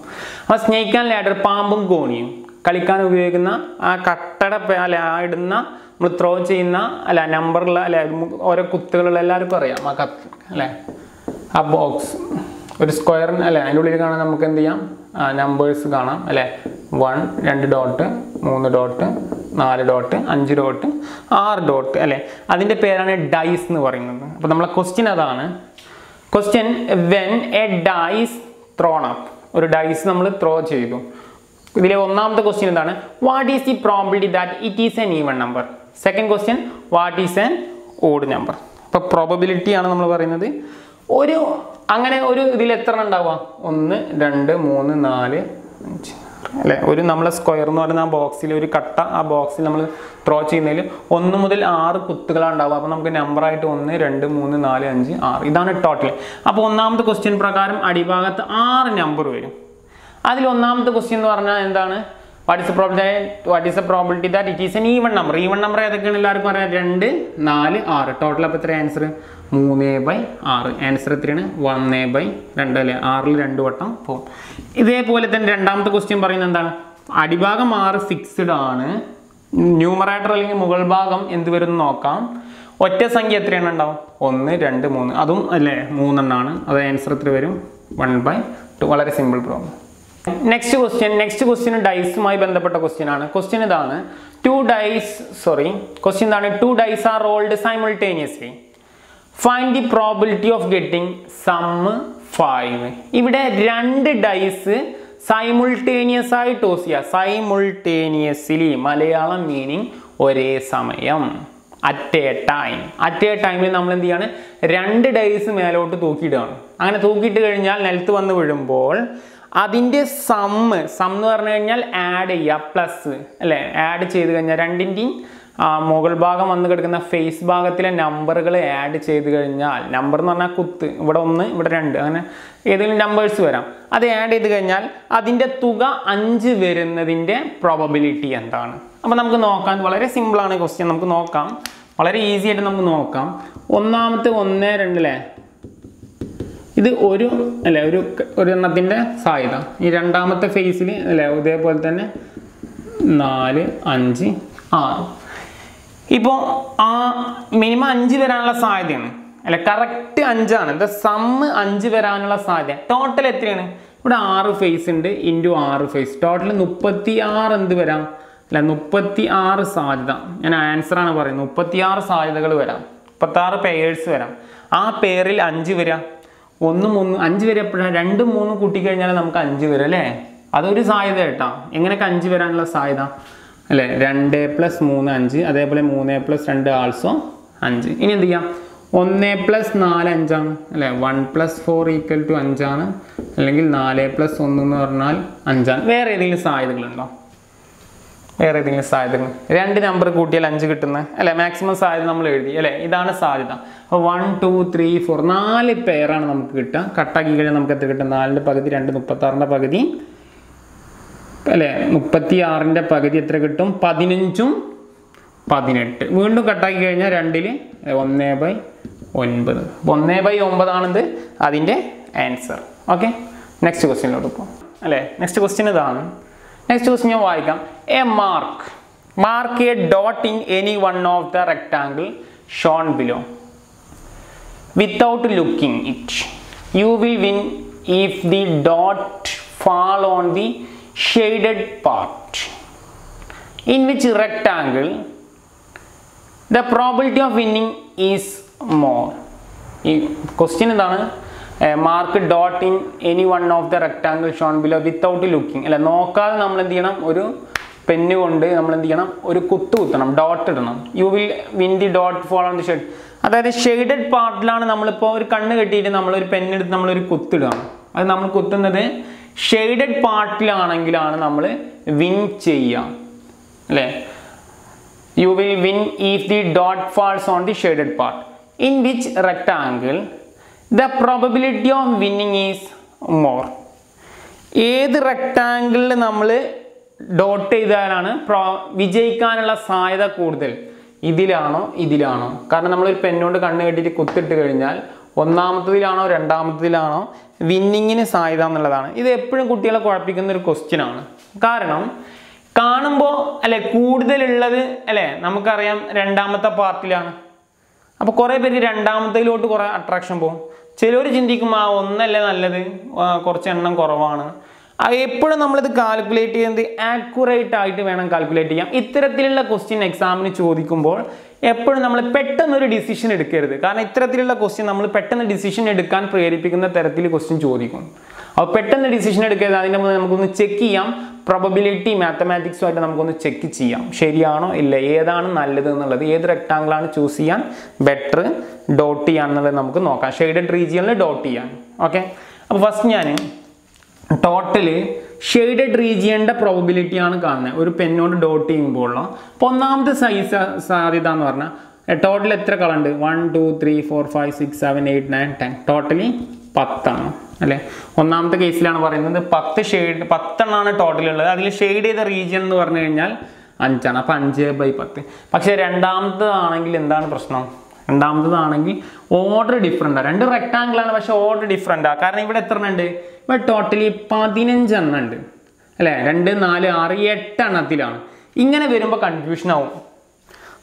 ആ സ്നേക്ക് ആൻഡ് ലാഡർ പാമ്പും കോണിയും കളിക്കാൻ ഉപയോഗിക്കുന്ന ആ കട്ടട അല്ല ആ ഇടുന്ന നമ്മൾ ത്രോ ചെയ്യുന്ന അല്ല നമ്പറുള്ള അല്ല ഓരോ കുത്തുകളുള്ള എല്ലാവർക്കും അറിയാം. ആ കത്ത് അല്ലേ ആ ബോക്സ് ഒരു സ്ക്വയറിന് അല്ലേ അതിൻ്റെ ഉള്ളിൽ കാണാൻ നമുക്ക് എന്ത് ചെയ്യാം, ആ നമ്പേഴ്സ് കാണാം അല്ലേ. വൺ, രണ്ട് ഡോട്ട്, മൂന്ന് ഡോട്ട്, നാല് ഡോട്ട്, അഞ്ച് ഡോട്ട്, ആറ് ഡോട്ട് അല്ലേ. അതിൻ്റെ പേരാണ് ഡൈസ് എന്ന് പറയുന്നത്. അപ്പോൾ നമ്മളെ ക്വസ്റ്റ്യൻ അതാണ്. Question when a dice thrown up, ഒരു ഡൈസ് നമ്മൾ ത്രോ ചെയ്തു. ഇതിലെ ഒന്നാമത്തെ ക്വസ്റ്റ്യൻ എന്താണ്, what is the probability that it is an even number. Second question, what is an odd number. അപ്പോൾ പ്രോബബിലിറ്റി ആണ് നമ്മൾ പറയുന്നത്. ഒരു അങ്ങനെ ഒരു ഇതിൽ എത്ര ഉണ്ടാവുക, ഒന്ന്, രണ്ട്, മൂന്ന്, നാല്, അഞ്ച് അല്ലേ. ഒരു നമ്മളെ സ്ക്വയർ എന്ന് പറയുന്ന ആ ബോക്സിൽ ഒരു കട്ട ആ ബോക്സിൽ നമ്മൾ ത്രോ ചെയ്യുന്നതിൽ ഒന്ന് മുതൽ ആറ് കുത്തുകളാണ് ഉണ്ടാവുക. അപ്പോൾ നമുക്ക് നമ്പറായിട്ട് ഒന്ന്, രണ്ട്, മൂന്ന്, നാല്, അഞ്ച്, ആറ് ഇതാണ് ടോട്ടൽ. അപ്പോൾ ഒന്നാമത്തെ ക്വസ്റ്റ്യൻ പ്രകാരം അടിഭാഗത്ത് ആറ് നമ്പർ വരും. അതിൽ ഒന്നാമത്തെ ക്വസ്റ്റ്യൻ എന്ന് പറഞ്ഞാൽ എന്താണ്, what is what is a probability that it is an even number. Even number ഏതൊക്കെയാണ് എല്ലാവർക്കും അറിയാം, രണ്ട്, നാല്, ആറ്. ടോട്ടൽ അപ്പോൾ എത്ര ആൻസർ, മൂന്ന് ബൈ ആറ്. ആൻസർ എത്രയാണ്, ഒന്ന് ബൈ രണ്ട് അല്ലേ. ആറിൽ രണ്ട് വട്ടം പോകും. ഇതേപോലെ തന്നെ രണ്ടാമത്തെ ക്വസ്റ്റ്യൻ പറയുന്നത് എന്താണ്, അടിഭാഗം ആറ് ഫിക്സ്ഡ് ആണ്. ന്യൂമറേറ്റർ അല്ലെങ്കിൽ മുകൾ ഭാഗം എന്ത് വരും നോക്കാം. ഒറ്റ സംഖ്യ എത്രയാണ് ഉണ്ടാവും, ഒന്ന്, രണ്ട്, മൂന്ന്, അതും അല്ലേ മൂന്നെണ്ണാണ്. അത് ആൻസർ എത്ര വരും, വൺ ബൈ ടു. വളരെ simple problem. Next question next question ഡൈസുമായി ബന്ധപ്പെട്ട ക്വസ്റ്റ്യൻ ആണ്. ക്വസ്റ്റ്യൻ ഇതാണ്, ടു ഡൈസ് സോറി ക്വസ്റ്റ്യൻ ഇതാണ്, two dice are rolled simultaneously, find the probability of getting sum five. ഇവിടെ രണ്ട് ഡൈസ് സൈമുൾട്ടേനിയസ് ആയി ടോസ് ചെയ്യുക. സൈമുൾട്ടേനിയസ്ലി മലയാളം മീനിങ് ഒരേ സമയം, at a time. At a ടൈമിൽ നമ്മൾ എന്ത് ചെയ്യാണ്, രണ്ട് ഡൈസ് മേലോട്ട് തൂക്കിയിടുകയാണ്. അങ്ങനെ തൂക്കിയിട്ട് കഴിഞ്ഞാൽ നിലത്ത് വന്ന് വീഴുമ്പോൾ അതിൻ്റെ സമ്മ് സം എന്ന് പറഞ്ഞു കഴിഞ്ഞാൽ ആഡ് ചെയ്യുക, പ്ലസ് അല്ലേ ആഡ് ചെയ്ത് കഴിഞ്ഞാൽ രണ്ടിൻ്റെയും മുകൾ ഭാഗം വന്ന് കിടക്കുന്ന ഫേസ് ഭാഗത്തിലെ നമ്പറുകൾ ആഡ് ചെയ്ത് കഴിഞ്ഞാൽ, നമ്പർ എന്ന് പറഞ്ഞാൽ കുത്ത്, ഇവിടെ ഒന്ന്, ഇവിടെ രണ്ട്, അങ്ങനെ ഏതെങ്കിലും നമ്പേഴ്സ് വരാം. അത് ആഡ് ചെയ്ത് കഴിഞ്ഞാൽ അതിൻ്റെ തുക അഞ്ച് വരുന്നതിൻ്റെ പ്രോബബിലിറ്റി എന്താണ്. അപ്പോൾ നമുക്ക് നോക്കാം, വളരെ സിമ്പിളാണ് ക്വസ്റ്റ്യൻ. നമുക്ക് നോക്കാം, വളരെ ഈസി ആയിട്ട് നമുക്ക് നോക്കാം. ഒന്നാമത്തെ ഒന്ന്, രണ്ടല്ലേ ഇത് ഒരു അല്ലേ ഒരു ഒരെണ്ണത്തിൻ്റെ സാധ്യത. ഈ രണ്ടാമത്തെ ഫേസിൽ അല്ലേ ഇതേപോലെ തന്നെ നാല്, അഞ്ച്, ആറ്. ഇപ്പോൾ ആ മിനിമം അഞ്ച് വരാനുള്ള സാധ്യതയാണ് അല്ലെ, കറക്റ്റ് അഞ്ചാണ്. ദ സമ്മ് അഞ്ച് വരാനുള്ള സാധ്യത. ടോട്ടൽ എത്രയാണ്, ഇവിടെ ആറ് ഫേസ് ഉണ്ട്, ഇൻറ്റു ആറ് ഫേസ്, ടോട്ടൽ മുപ്പത്തി ആറ് എന്ത് വരാം അല്ല മുപ്പത്തി ആറ് സാധ്യത. ഞാൻ ആൻസറാണ് പറയുന്നത്. മുപ്പത്തി ആറ് സാധ്യതകൾ വരാം, മുപ്പത്താറ് പേയേഴ്സ് വരാം. ആ പേരിൽ അഞ്ച് വരാം, ഒന്ന്, മൂന്ന്, അഞ്ച് വരെ എപ്പോഴാണ്, രണ്ട്, മൂന്ന് കൂട്ടിക്കഴിഞ്ഞാൽ നമുക്ക് അഞ്ച് വരും അല്ലേ. അതൊരു സാധ്യത കേട്ടോ. എങ്ങനെയൊക്കെ അഞ്ച് വരാനുള്ള സാധ്യത അല്ലേ, രണ്ട് പ്ലസ് മൂന്ന് അഞ്ച്, അതേപോലെ മൂന്ന് പ്ലസ് രണ്ട് ആൾസോ അഞ്ച്. ഇനി എന്ത് ചെയ്യാം, ഒന്ന് പ്ലസ് നാല് അഞ്ചാണ് അല്ലേ, one plus four equal to അഞ്ചാണ്, അല്ലെങ്കിൽ നാല് പ്ലസ് ഒന്ന് എന്ന് പറഞ്ഞാൽ അഞ്ചാണ്. വേറെ ഏതെങ്കിലും സാധ്യതകളുണ്ടോ, വേറെ ഏതെങ്കിലും സാധ്യതകൾ, രണ്ട് നമ്പർ കൂട്ടിയാൽ അഞ്ച് കിട്ടുന്ന അല്ലേ മാക്സിമം സാധ്യത നമ്മൾ എഴുതി അല്ലേ, ഇതാണ് സാധ്യത. അപ്പോൾ വൺ, ടു, ത്രീ, ഫോർ, നാല് പേരാണ് നമുക്ക് കിട്ടുക. കട്ടാക്കി കഴിഞ്ഞാൽ നമുക്ക് എത്ര കിട്ടും, നാലിൻ്റെ പകുതി രണ്ട്, മുപ്പത്താറിൻ്റെ പകുതി അല്ലേ മുപ്പത്തി ആറിൻ്റെ പകുതി എത്ര കിട്ടും, പതിനഞ്ചും പതിനെട്ട്. വീണ്ടും കട്ടാക്കി കഴിഞ്ഞാൽ രണ്ടിൽ ഒന്ന് ബൈ ഒൻപത്. ഒന്ന് ബൈ ഒമ്പതാണിത് അതിൻ്റെ ആൻസർ. ഓക്കെ, നെക്സ്റ്റ് ക്വസ്റ്റ്യനിലോട്ട് പോകാം അല്ലേ. നെക്സ്റ്റ് ക്വസ്റ്റ്യൻ ഇതാണ്. നെക്സ്റ്റ് ക്വസ്റ്റ്യൻ ഞാൻ വായിക്കാം. A mark mark a dot in any one of the rectangle shown below without looking it. You will win if the dot fall on the shaded part. In which rectangle the probability of winning is more. ഈ question എന്താണ്, mark dot in any one of the rectangle shown below without looking അല്ല നോക്കാതെ നമ്മൾ എന്ത് ചെയ്യണം, ഒരു pen കൊണ്ട് നമ്മൾ എന്ത് ചെയ്യണം, ഒരു കുത്തു കുത്തണം, ഡോട്ട് ഇടണം. You will win the dot fall on the shade. അതായത് ഷെയ്ഡഡ് പാർട്ടിലാണ് നമ്മളിപ്പോൾ ഒരു കണ്ണ് കെട്ടിയിട്ട് നമ്മളൊരു പെന്നെടുത്ത് നമ്മളൊരു കുത്തിടുകയാണ്. അത് നമ്മൾ കുത്തുന്നത് ഷെയ്ഡഡ് പാർട്ടിലാണെങ്കിലാണ് നമ്മൾ വിൻ ചെയ്യുക അല്ലേ. You will win if the dot falls on the shaded part. In which rectangle the probability of winning is more. ഏത് റെക്ടാങ്കിളിൽ നമ്മൾ ഡോട്ട് ചെയ്താലാണ് പ്രോ വിജയിക്കാനുള്ള സാധ്യത കൂടുതൽ. Idilano, Idilano. Karnamal Penno Kandidi Kutterinal, one Namtilano, Randamtilano, winning in a side on the Ladana. Is a pretty good deal of picking their question on Karnam Karnambo, a good little Namakariam, Randamata Partilana. A correberi Randamthilo to attraction bo. Cellori Jindikuma on the Lenaladi, Corchanam Coravana. I put a number the calculate and the accurate item and calculate. If there is a question exam, we will put a decision. If there is a question, we will put a decision. If there is a question, we will put a decision. If there is a question, check the probability mathematics. We will check the Sheriano, Ileadan, rectangle, choose better, dotty, and shaded region. Okay, first. Totally shaded region the probability on Kana, or pen note dotting bola. Ponam the size Saridan a total letter calendar one, two, three, four, five, six, seven, eight, nine, ten. Totally Patan. Onam the Gaislan were in the Path shade Patan on a total shaded the region the Vernal Anchana Panje by Patti. Paksha random the angle in the Prasno. And down the angle, order different. And rectangle and order different. But totally fifteen and two four six eight ingane confusion avu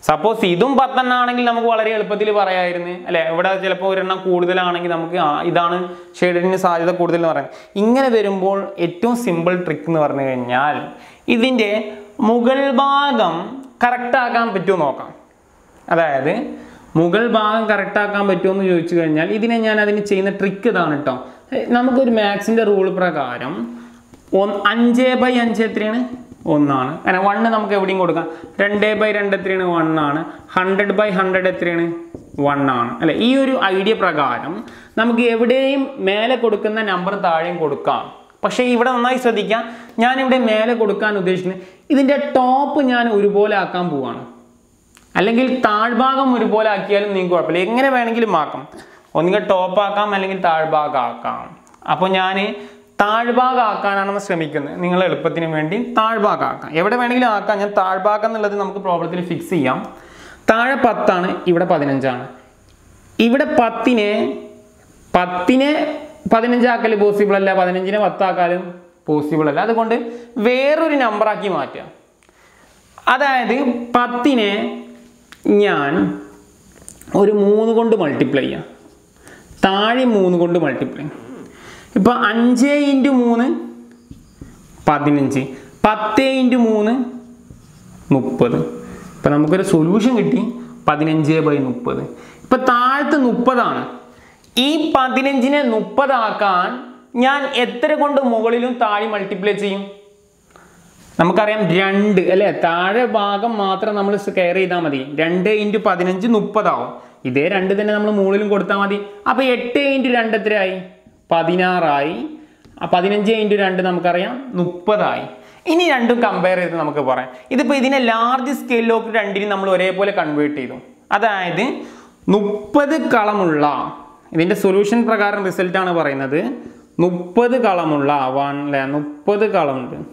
suppose idum ten aanengil namukku valare eluppathil parayayirunne alle evada chelappo orenna koodudal aanengil namukku idana shadedine saadhyatha koodudal nu parayan ingane verumbol ettom simple trick nu parnu kennal idinte mugal bhagam correct aakan pettu nokam adayathu mugal bhagam correct aakan pettu nu choichu kennal idine njan adine cheyna trick idana ട്ടോ നമുക്ക് max rule പ്രകാരം five by five എത്രയാണ് one ആണ് അങ്ങനെ one നമുക്ക് എവിടെയും കൊടുക്കാം two by two എത്രയാണ് one ആണ് one hundred by one hundred എത്രയാണ് one ആണ് അല്ലേ ഈ ഒരു ഐഡിയ പ്രകാരം നമുക്ക് എവിടെയും മേലെ കൊടുക്കുന്ന നമ്പർ താഴെയും കൊടുക്കാം പക്ഷേ ഇവിടെ നന്നായി ശ്രദ്ധിക്കുക ഞാൻ ഇവിടെ മേലെ കൊടുക്കാൻ ഉദ്ദേശിക്കുന്നു ഇതിന്റെ ടോപ്പ് ഞാൻ ഒരുപോലെ ആക്കാൻ പോവാണ് അല്ലെങ്കിൽ താഴ്ഭാഗം ഒരുപോലെ ആക്കിയാലും നിങ്ങൾക്ക് കുഴപ്പമില്ല എങ്ങനെ വേണമെങ്കിലും ആക്കാം Only top akam and Tarbag akam. Aponani Tarbag akan and Semican, Ningle Patinemendi, Tarbag akan. Every Akan and Tarbag and the Latinamka probably fix yam. Tarapatan, Ivada Padinanjan. Ivada Patine Patine Padinanjakali possible Padanjina Patakalim, possible Ladagonde, where in Ambrakimata. Ada Patine Nyan or moon going to multiply. Tari moon going to multiply. If Anje into moon, Padinanji, Pate into moon, Mukpad. Panamuka solution it, Padinanje by Nupad. Patarth Nupadan. E Padinanjin and Nupadakan, Yan Ethercon to Mogolilum Tari multiply. Namakaram Dand, Tare Baga Matra Namus carry Damadi, Dande into Padinanjin Nupadao. There under the number of Mulin Gortamadi, up eight into under the eye, Padina Rai, a Padinanje into under Namakaria, Nupadai. In it under compare the Namakabara. If the Padina large scale located under Namlorepola converted. Ada Nupad Kalamulla. Then the solution Prakaran result on our another Nupad Kalamulla, one Lanupad Kalam.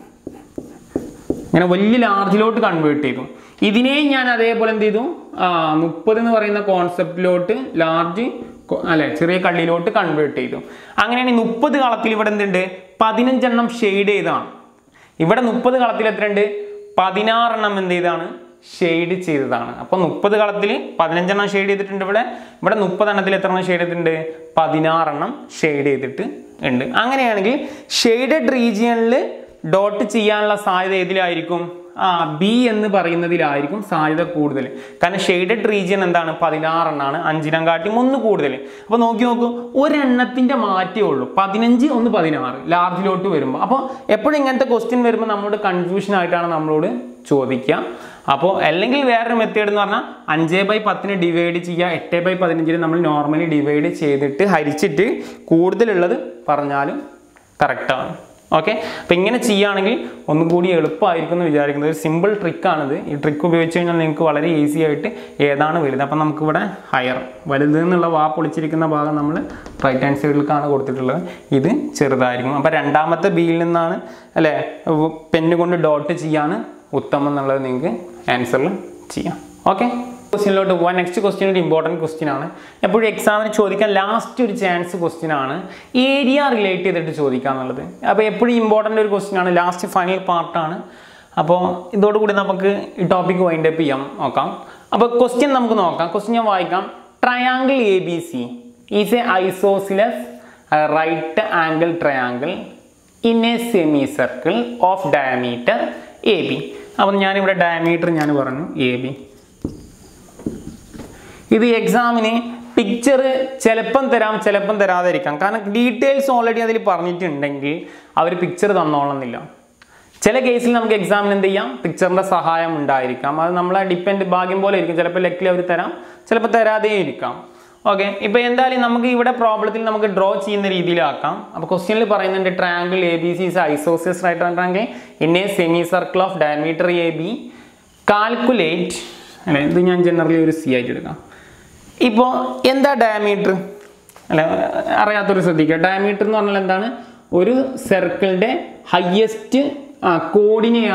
And a very large load converted. Idine Yana de Polandido, Mupudan in the concept load, large, Alexica load to convert it. Angan in Uppa the Galakilivan the day, Padinan Janam shade on. If at Uppa the Galakilatan day, Padinar Namandidan, shade cheesan. Upon Uppa the Galakili, Padanjana shade the tender, but an Uppa and the letter shaded in day, Padinaranam shaded it. And Angan shaded regionally dot Chianla Sai the Idiliricum. Ah, B and the Parinadilarikum, Sai the Kudele. Can a shaded region and then a Padinar and Anjinangati on the Kudele. Panogiogo, or nothing to Martiolo, Padinanji on the Padinar, large load to Verma. Upon a putting at the question Verma number confusion item numbered Chodikia. Upon a lingle wear method Narna, Anje by Patina divided Chia, Ete by Padinji number normally divided Chedit, Hidicit, Kud the Lilla, Parnalum, correct. Okay, so you can see a simple trick. This trick is very easy. This is higher. We will right hand side. This is the right hand side. This is question lot one next question is important question. Now, exam last chance question area related to the important question last final part. Now, we will talk about this topic. Now, the question is triangle A B C is an isosceles right angle triangle in a semicircle of diameter A B. Now, I am going to diameter A B. This exam is picture chelapan theram chelapan theraderikan. Details already are parnit our picture is चले केसल नमक exam लेने दिया picture में सहायक मुंडाई Rica मतलब नमला depend बागें बोले Rica चले पे लक्की अवरी तरह चले पे तरह दे रिका ओके इप्पे यंदाली नमक ये बड़ा problem थी नमक draw चीन री दिला आका अब question ले पढ़ाई नंटे triangle A B C is isosceles right triangle in a semicircle of diameter A B calculate अरे दुनिया generally एक C I जुड़ेगा इप्पो यंदा diameter अरे अरे यातो रिस दिक्कत diameter नो अन्नल यंदा ने एक circle डे highest Uh, code is the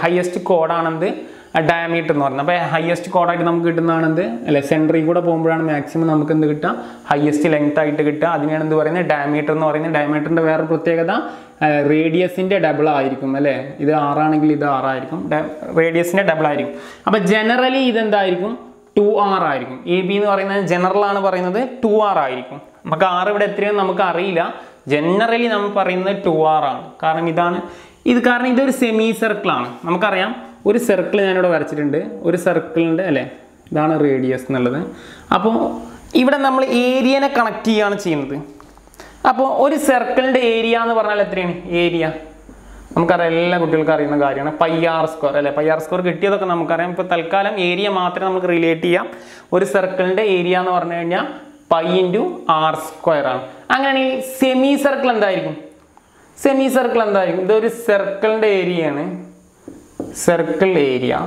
highest chord the diameter. The highest chord is the center maximum highest length the diameter diameter radius is double. This is the radius is double. Generally this two R. A B is general two R. R generally, we have two R. Because this is a semicircle. We have a circle. A circle is a radius. Now, we have connect the area. Now, a circle area area. We have pi R square. pi R square is a circle area. Pi into R square. Angane semicircle endayirikum semicircle endayirikum idu oru circle area aanu circle area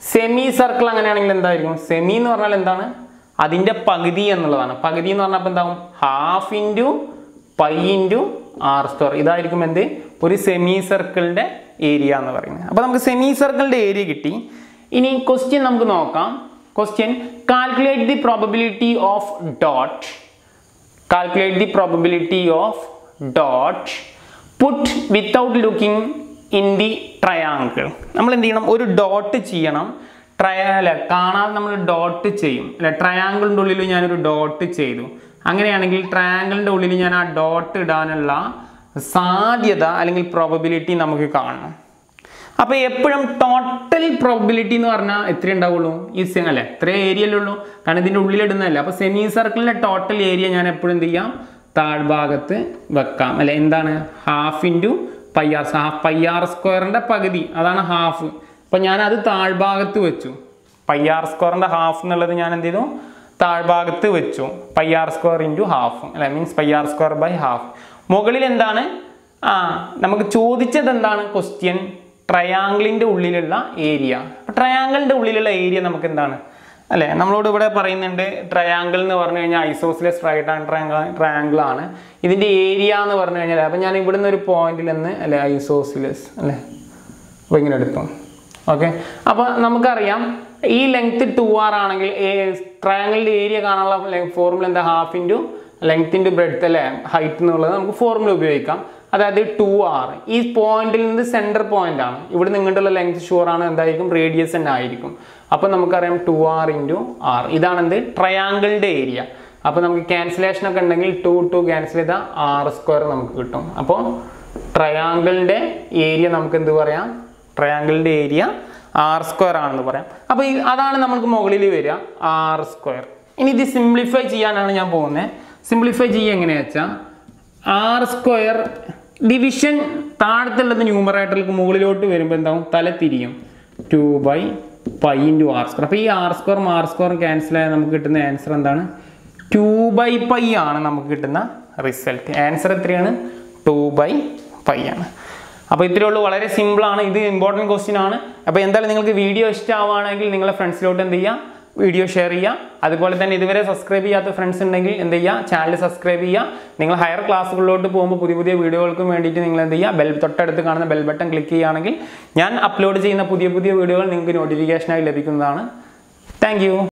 semicircle anganaanengil endayirikum semi nu parnal endana adinte pagudi ennulladana pagudi nu parnal appo endavum half into pi into R square idayirikum end oru semicircle inde area ennu parayunu appo namukku semicircle inde area kitti ini question namukku nokka question calculate the probability of dot calculate the probability of dot put without looking in the triangle nammal endu cheyanam oru dot cheyanam triangle kaanal nammal dot cheyum alle triangle inde ullil njan oru dot cheyidu angeyanengil triangle inde ullil njan aa dot idanulla sadhyada allengil probability namukku kaanam. Now, the total probability is three area. The semicircle total area is half into pi r. Half pi r square is half. Now, I will pi r square is half. Pi r square into half. That means pi r square by half. What is the question? Triangle in the ullilella area. Triangle in the ullilella area namakendana. Alle, nammalodu ivade parayunnunde triangle nu parnu kanyal isosceles right angle triangle aanu. Idinte area nu parnu kanyal appo njan ividunna oru point il ennu alle isosceles alle. Appo ingane eduthu. Okay. Appo namukku ariyam ee length two R aanengil triangle inde area kaananulla formula endha half into length into breadth alle height ennulladu namukku formula ubhayogikkam. That is two R. This point is the center point. Here the length is sure and radius and height. Then two R into R. This is the triangle area. Then we cancellation two, two cancel R square. Then triangle area triangle area R square. That is the R square. This simplify. Simplify R square division third the numerator two by pi into R square. Now, R square R square cancel the answer two by pi result. Answer three two by pi. Now, this is simple and important question. If you like this video, video share subscribe to friends channel subscribe higher class bell button click upload video notification Thank you.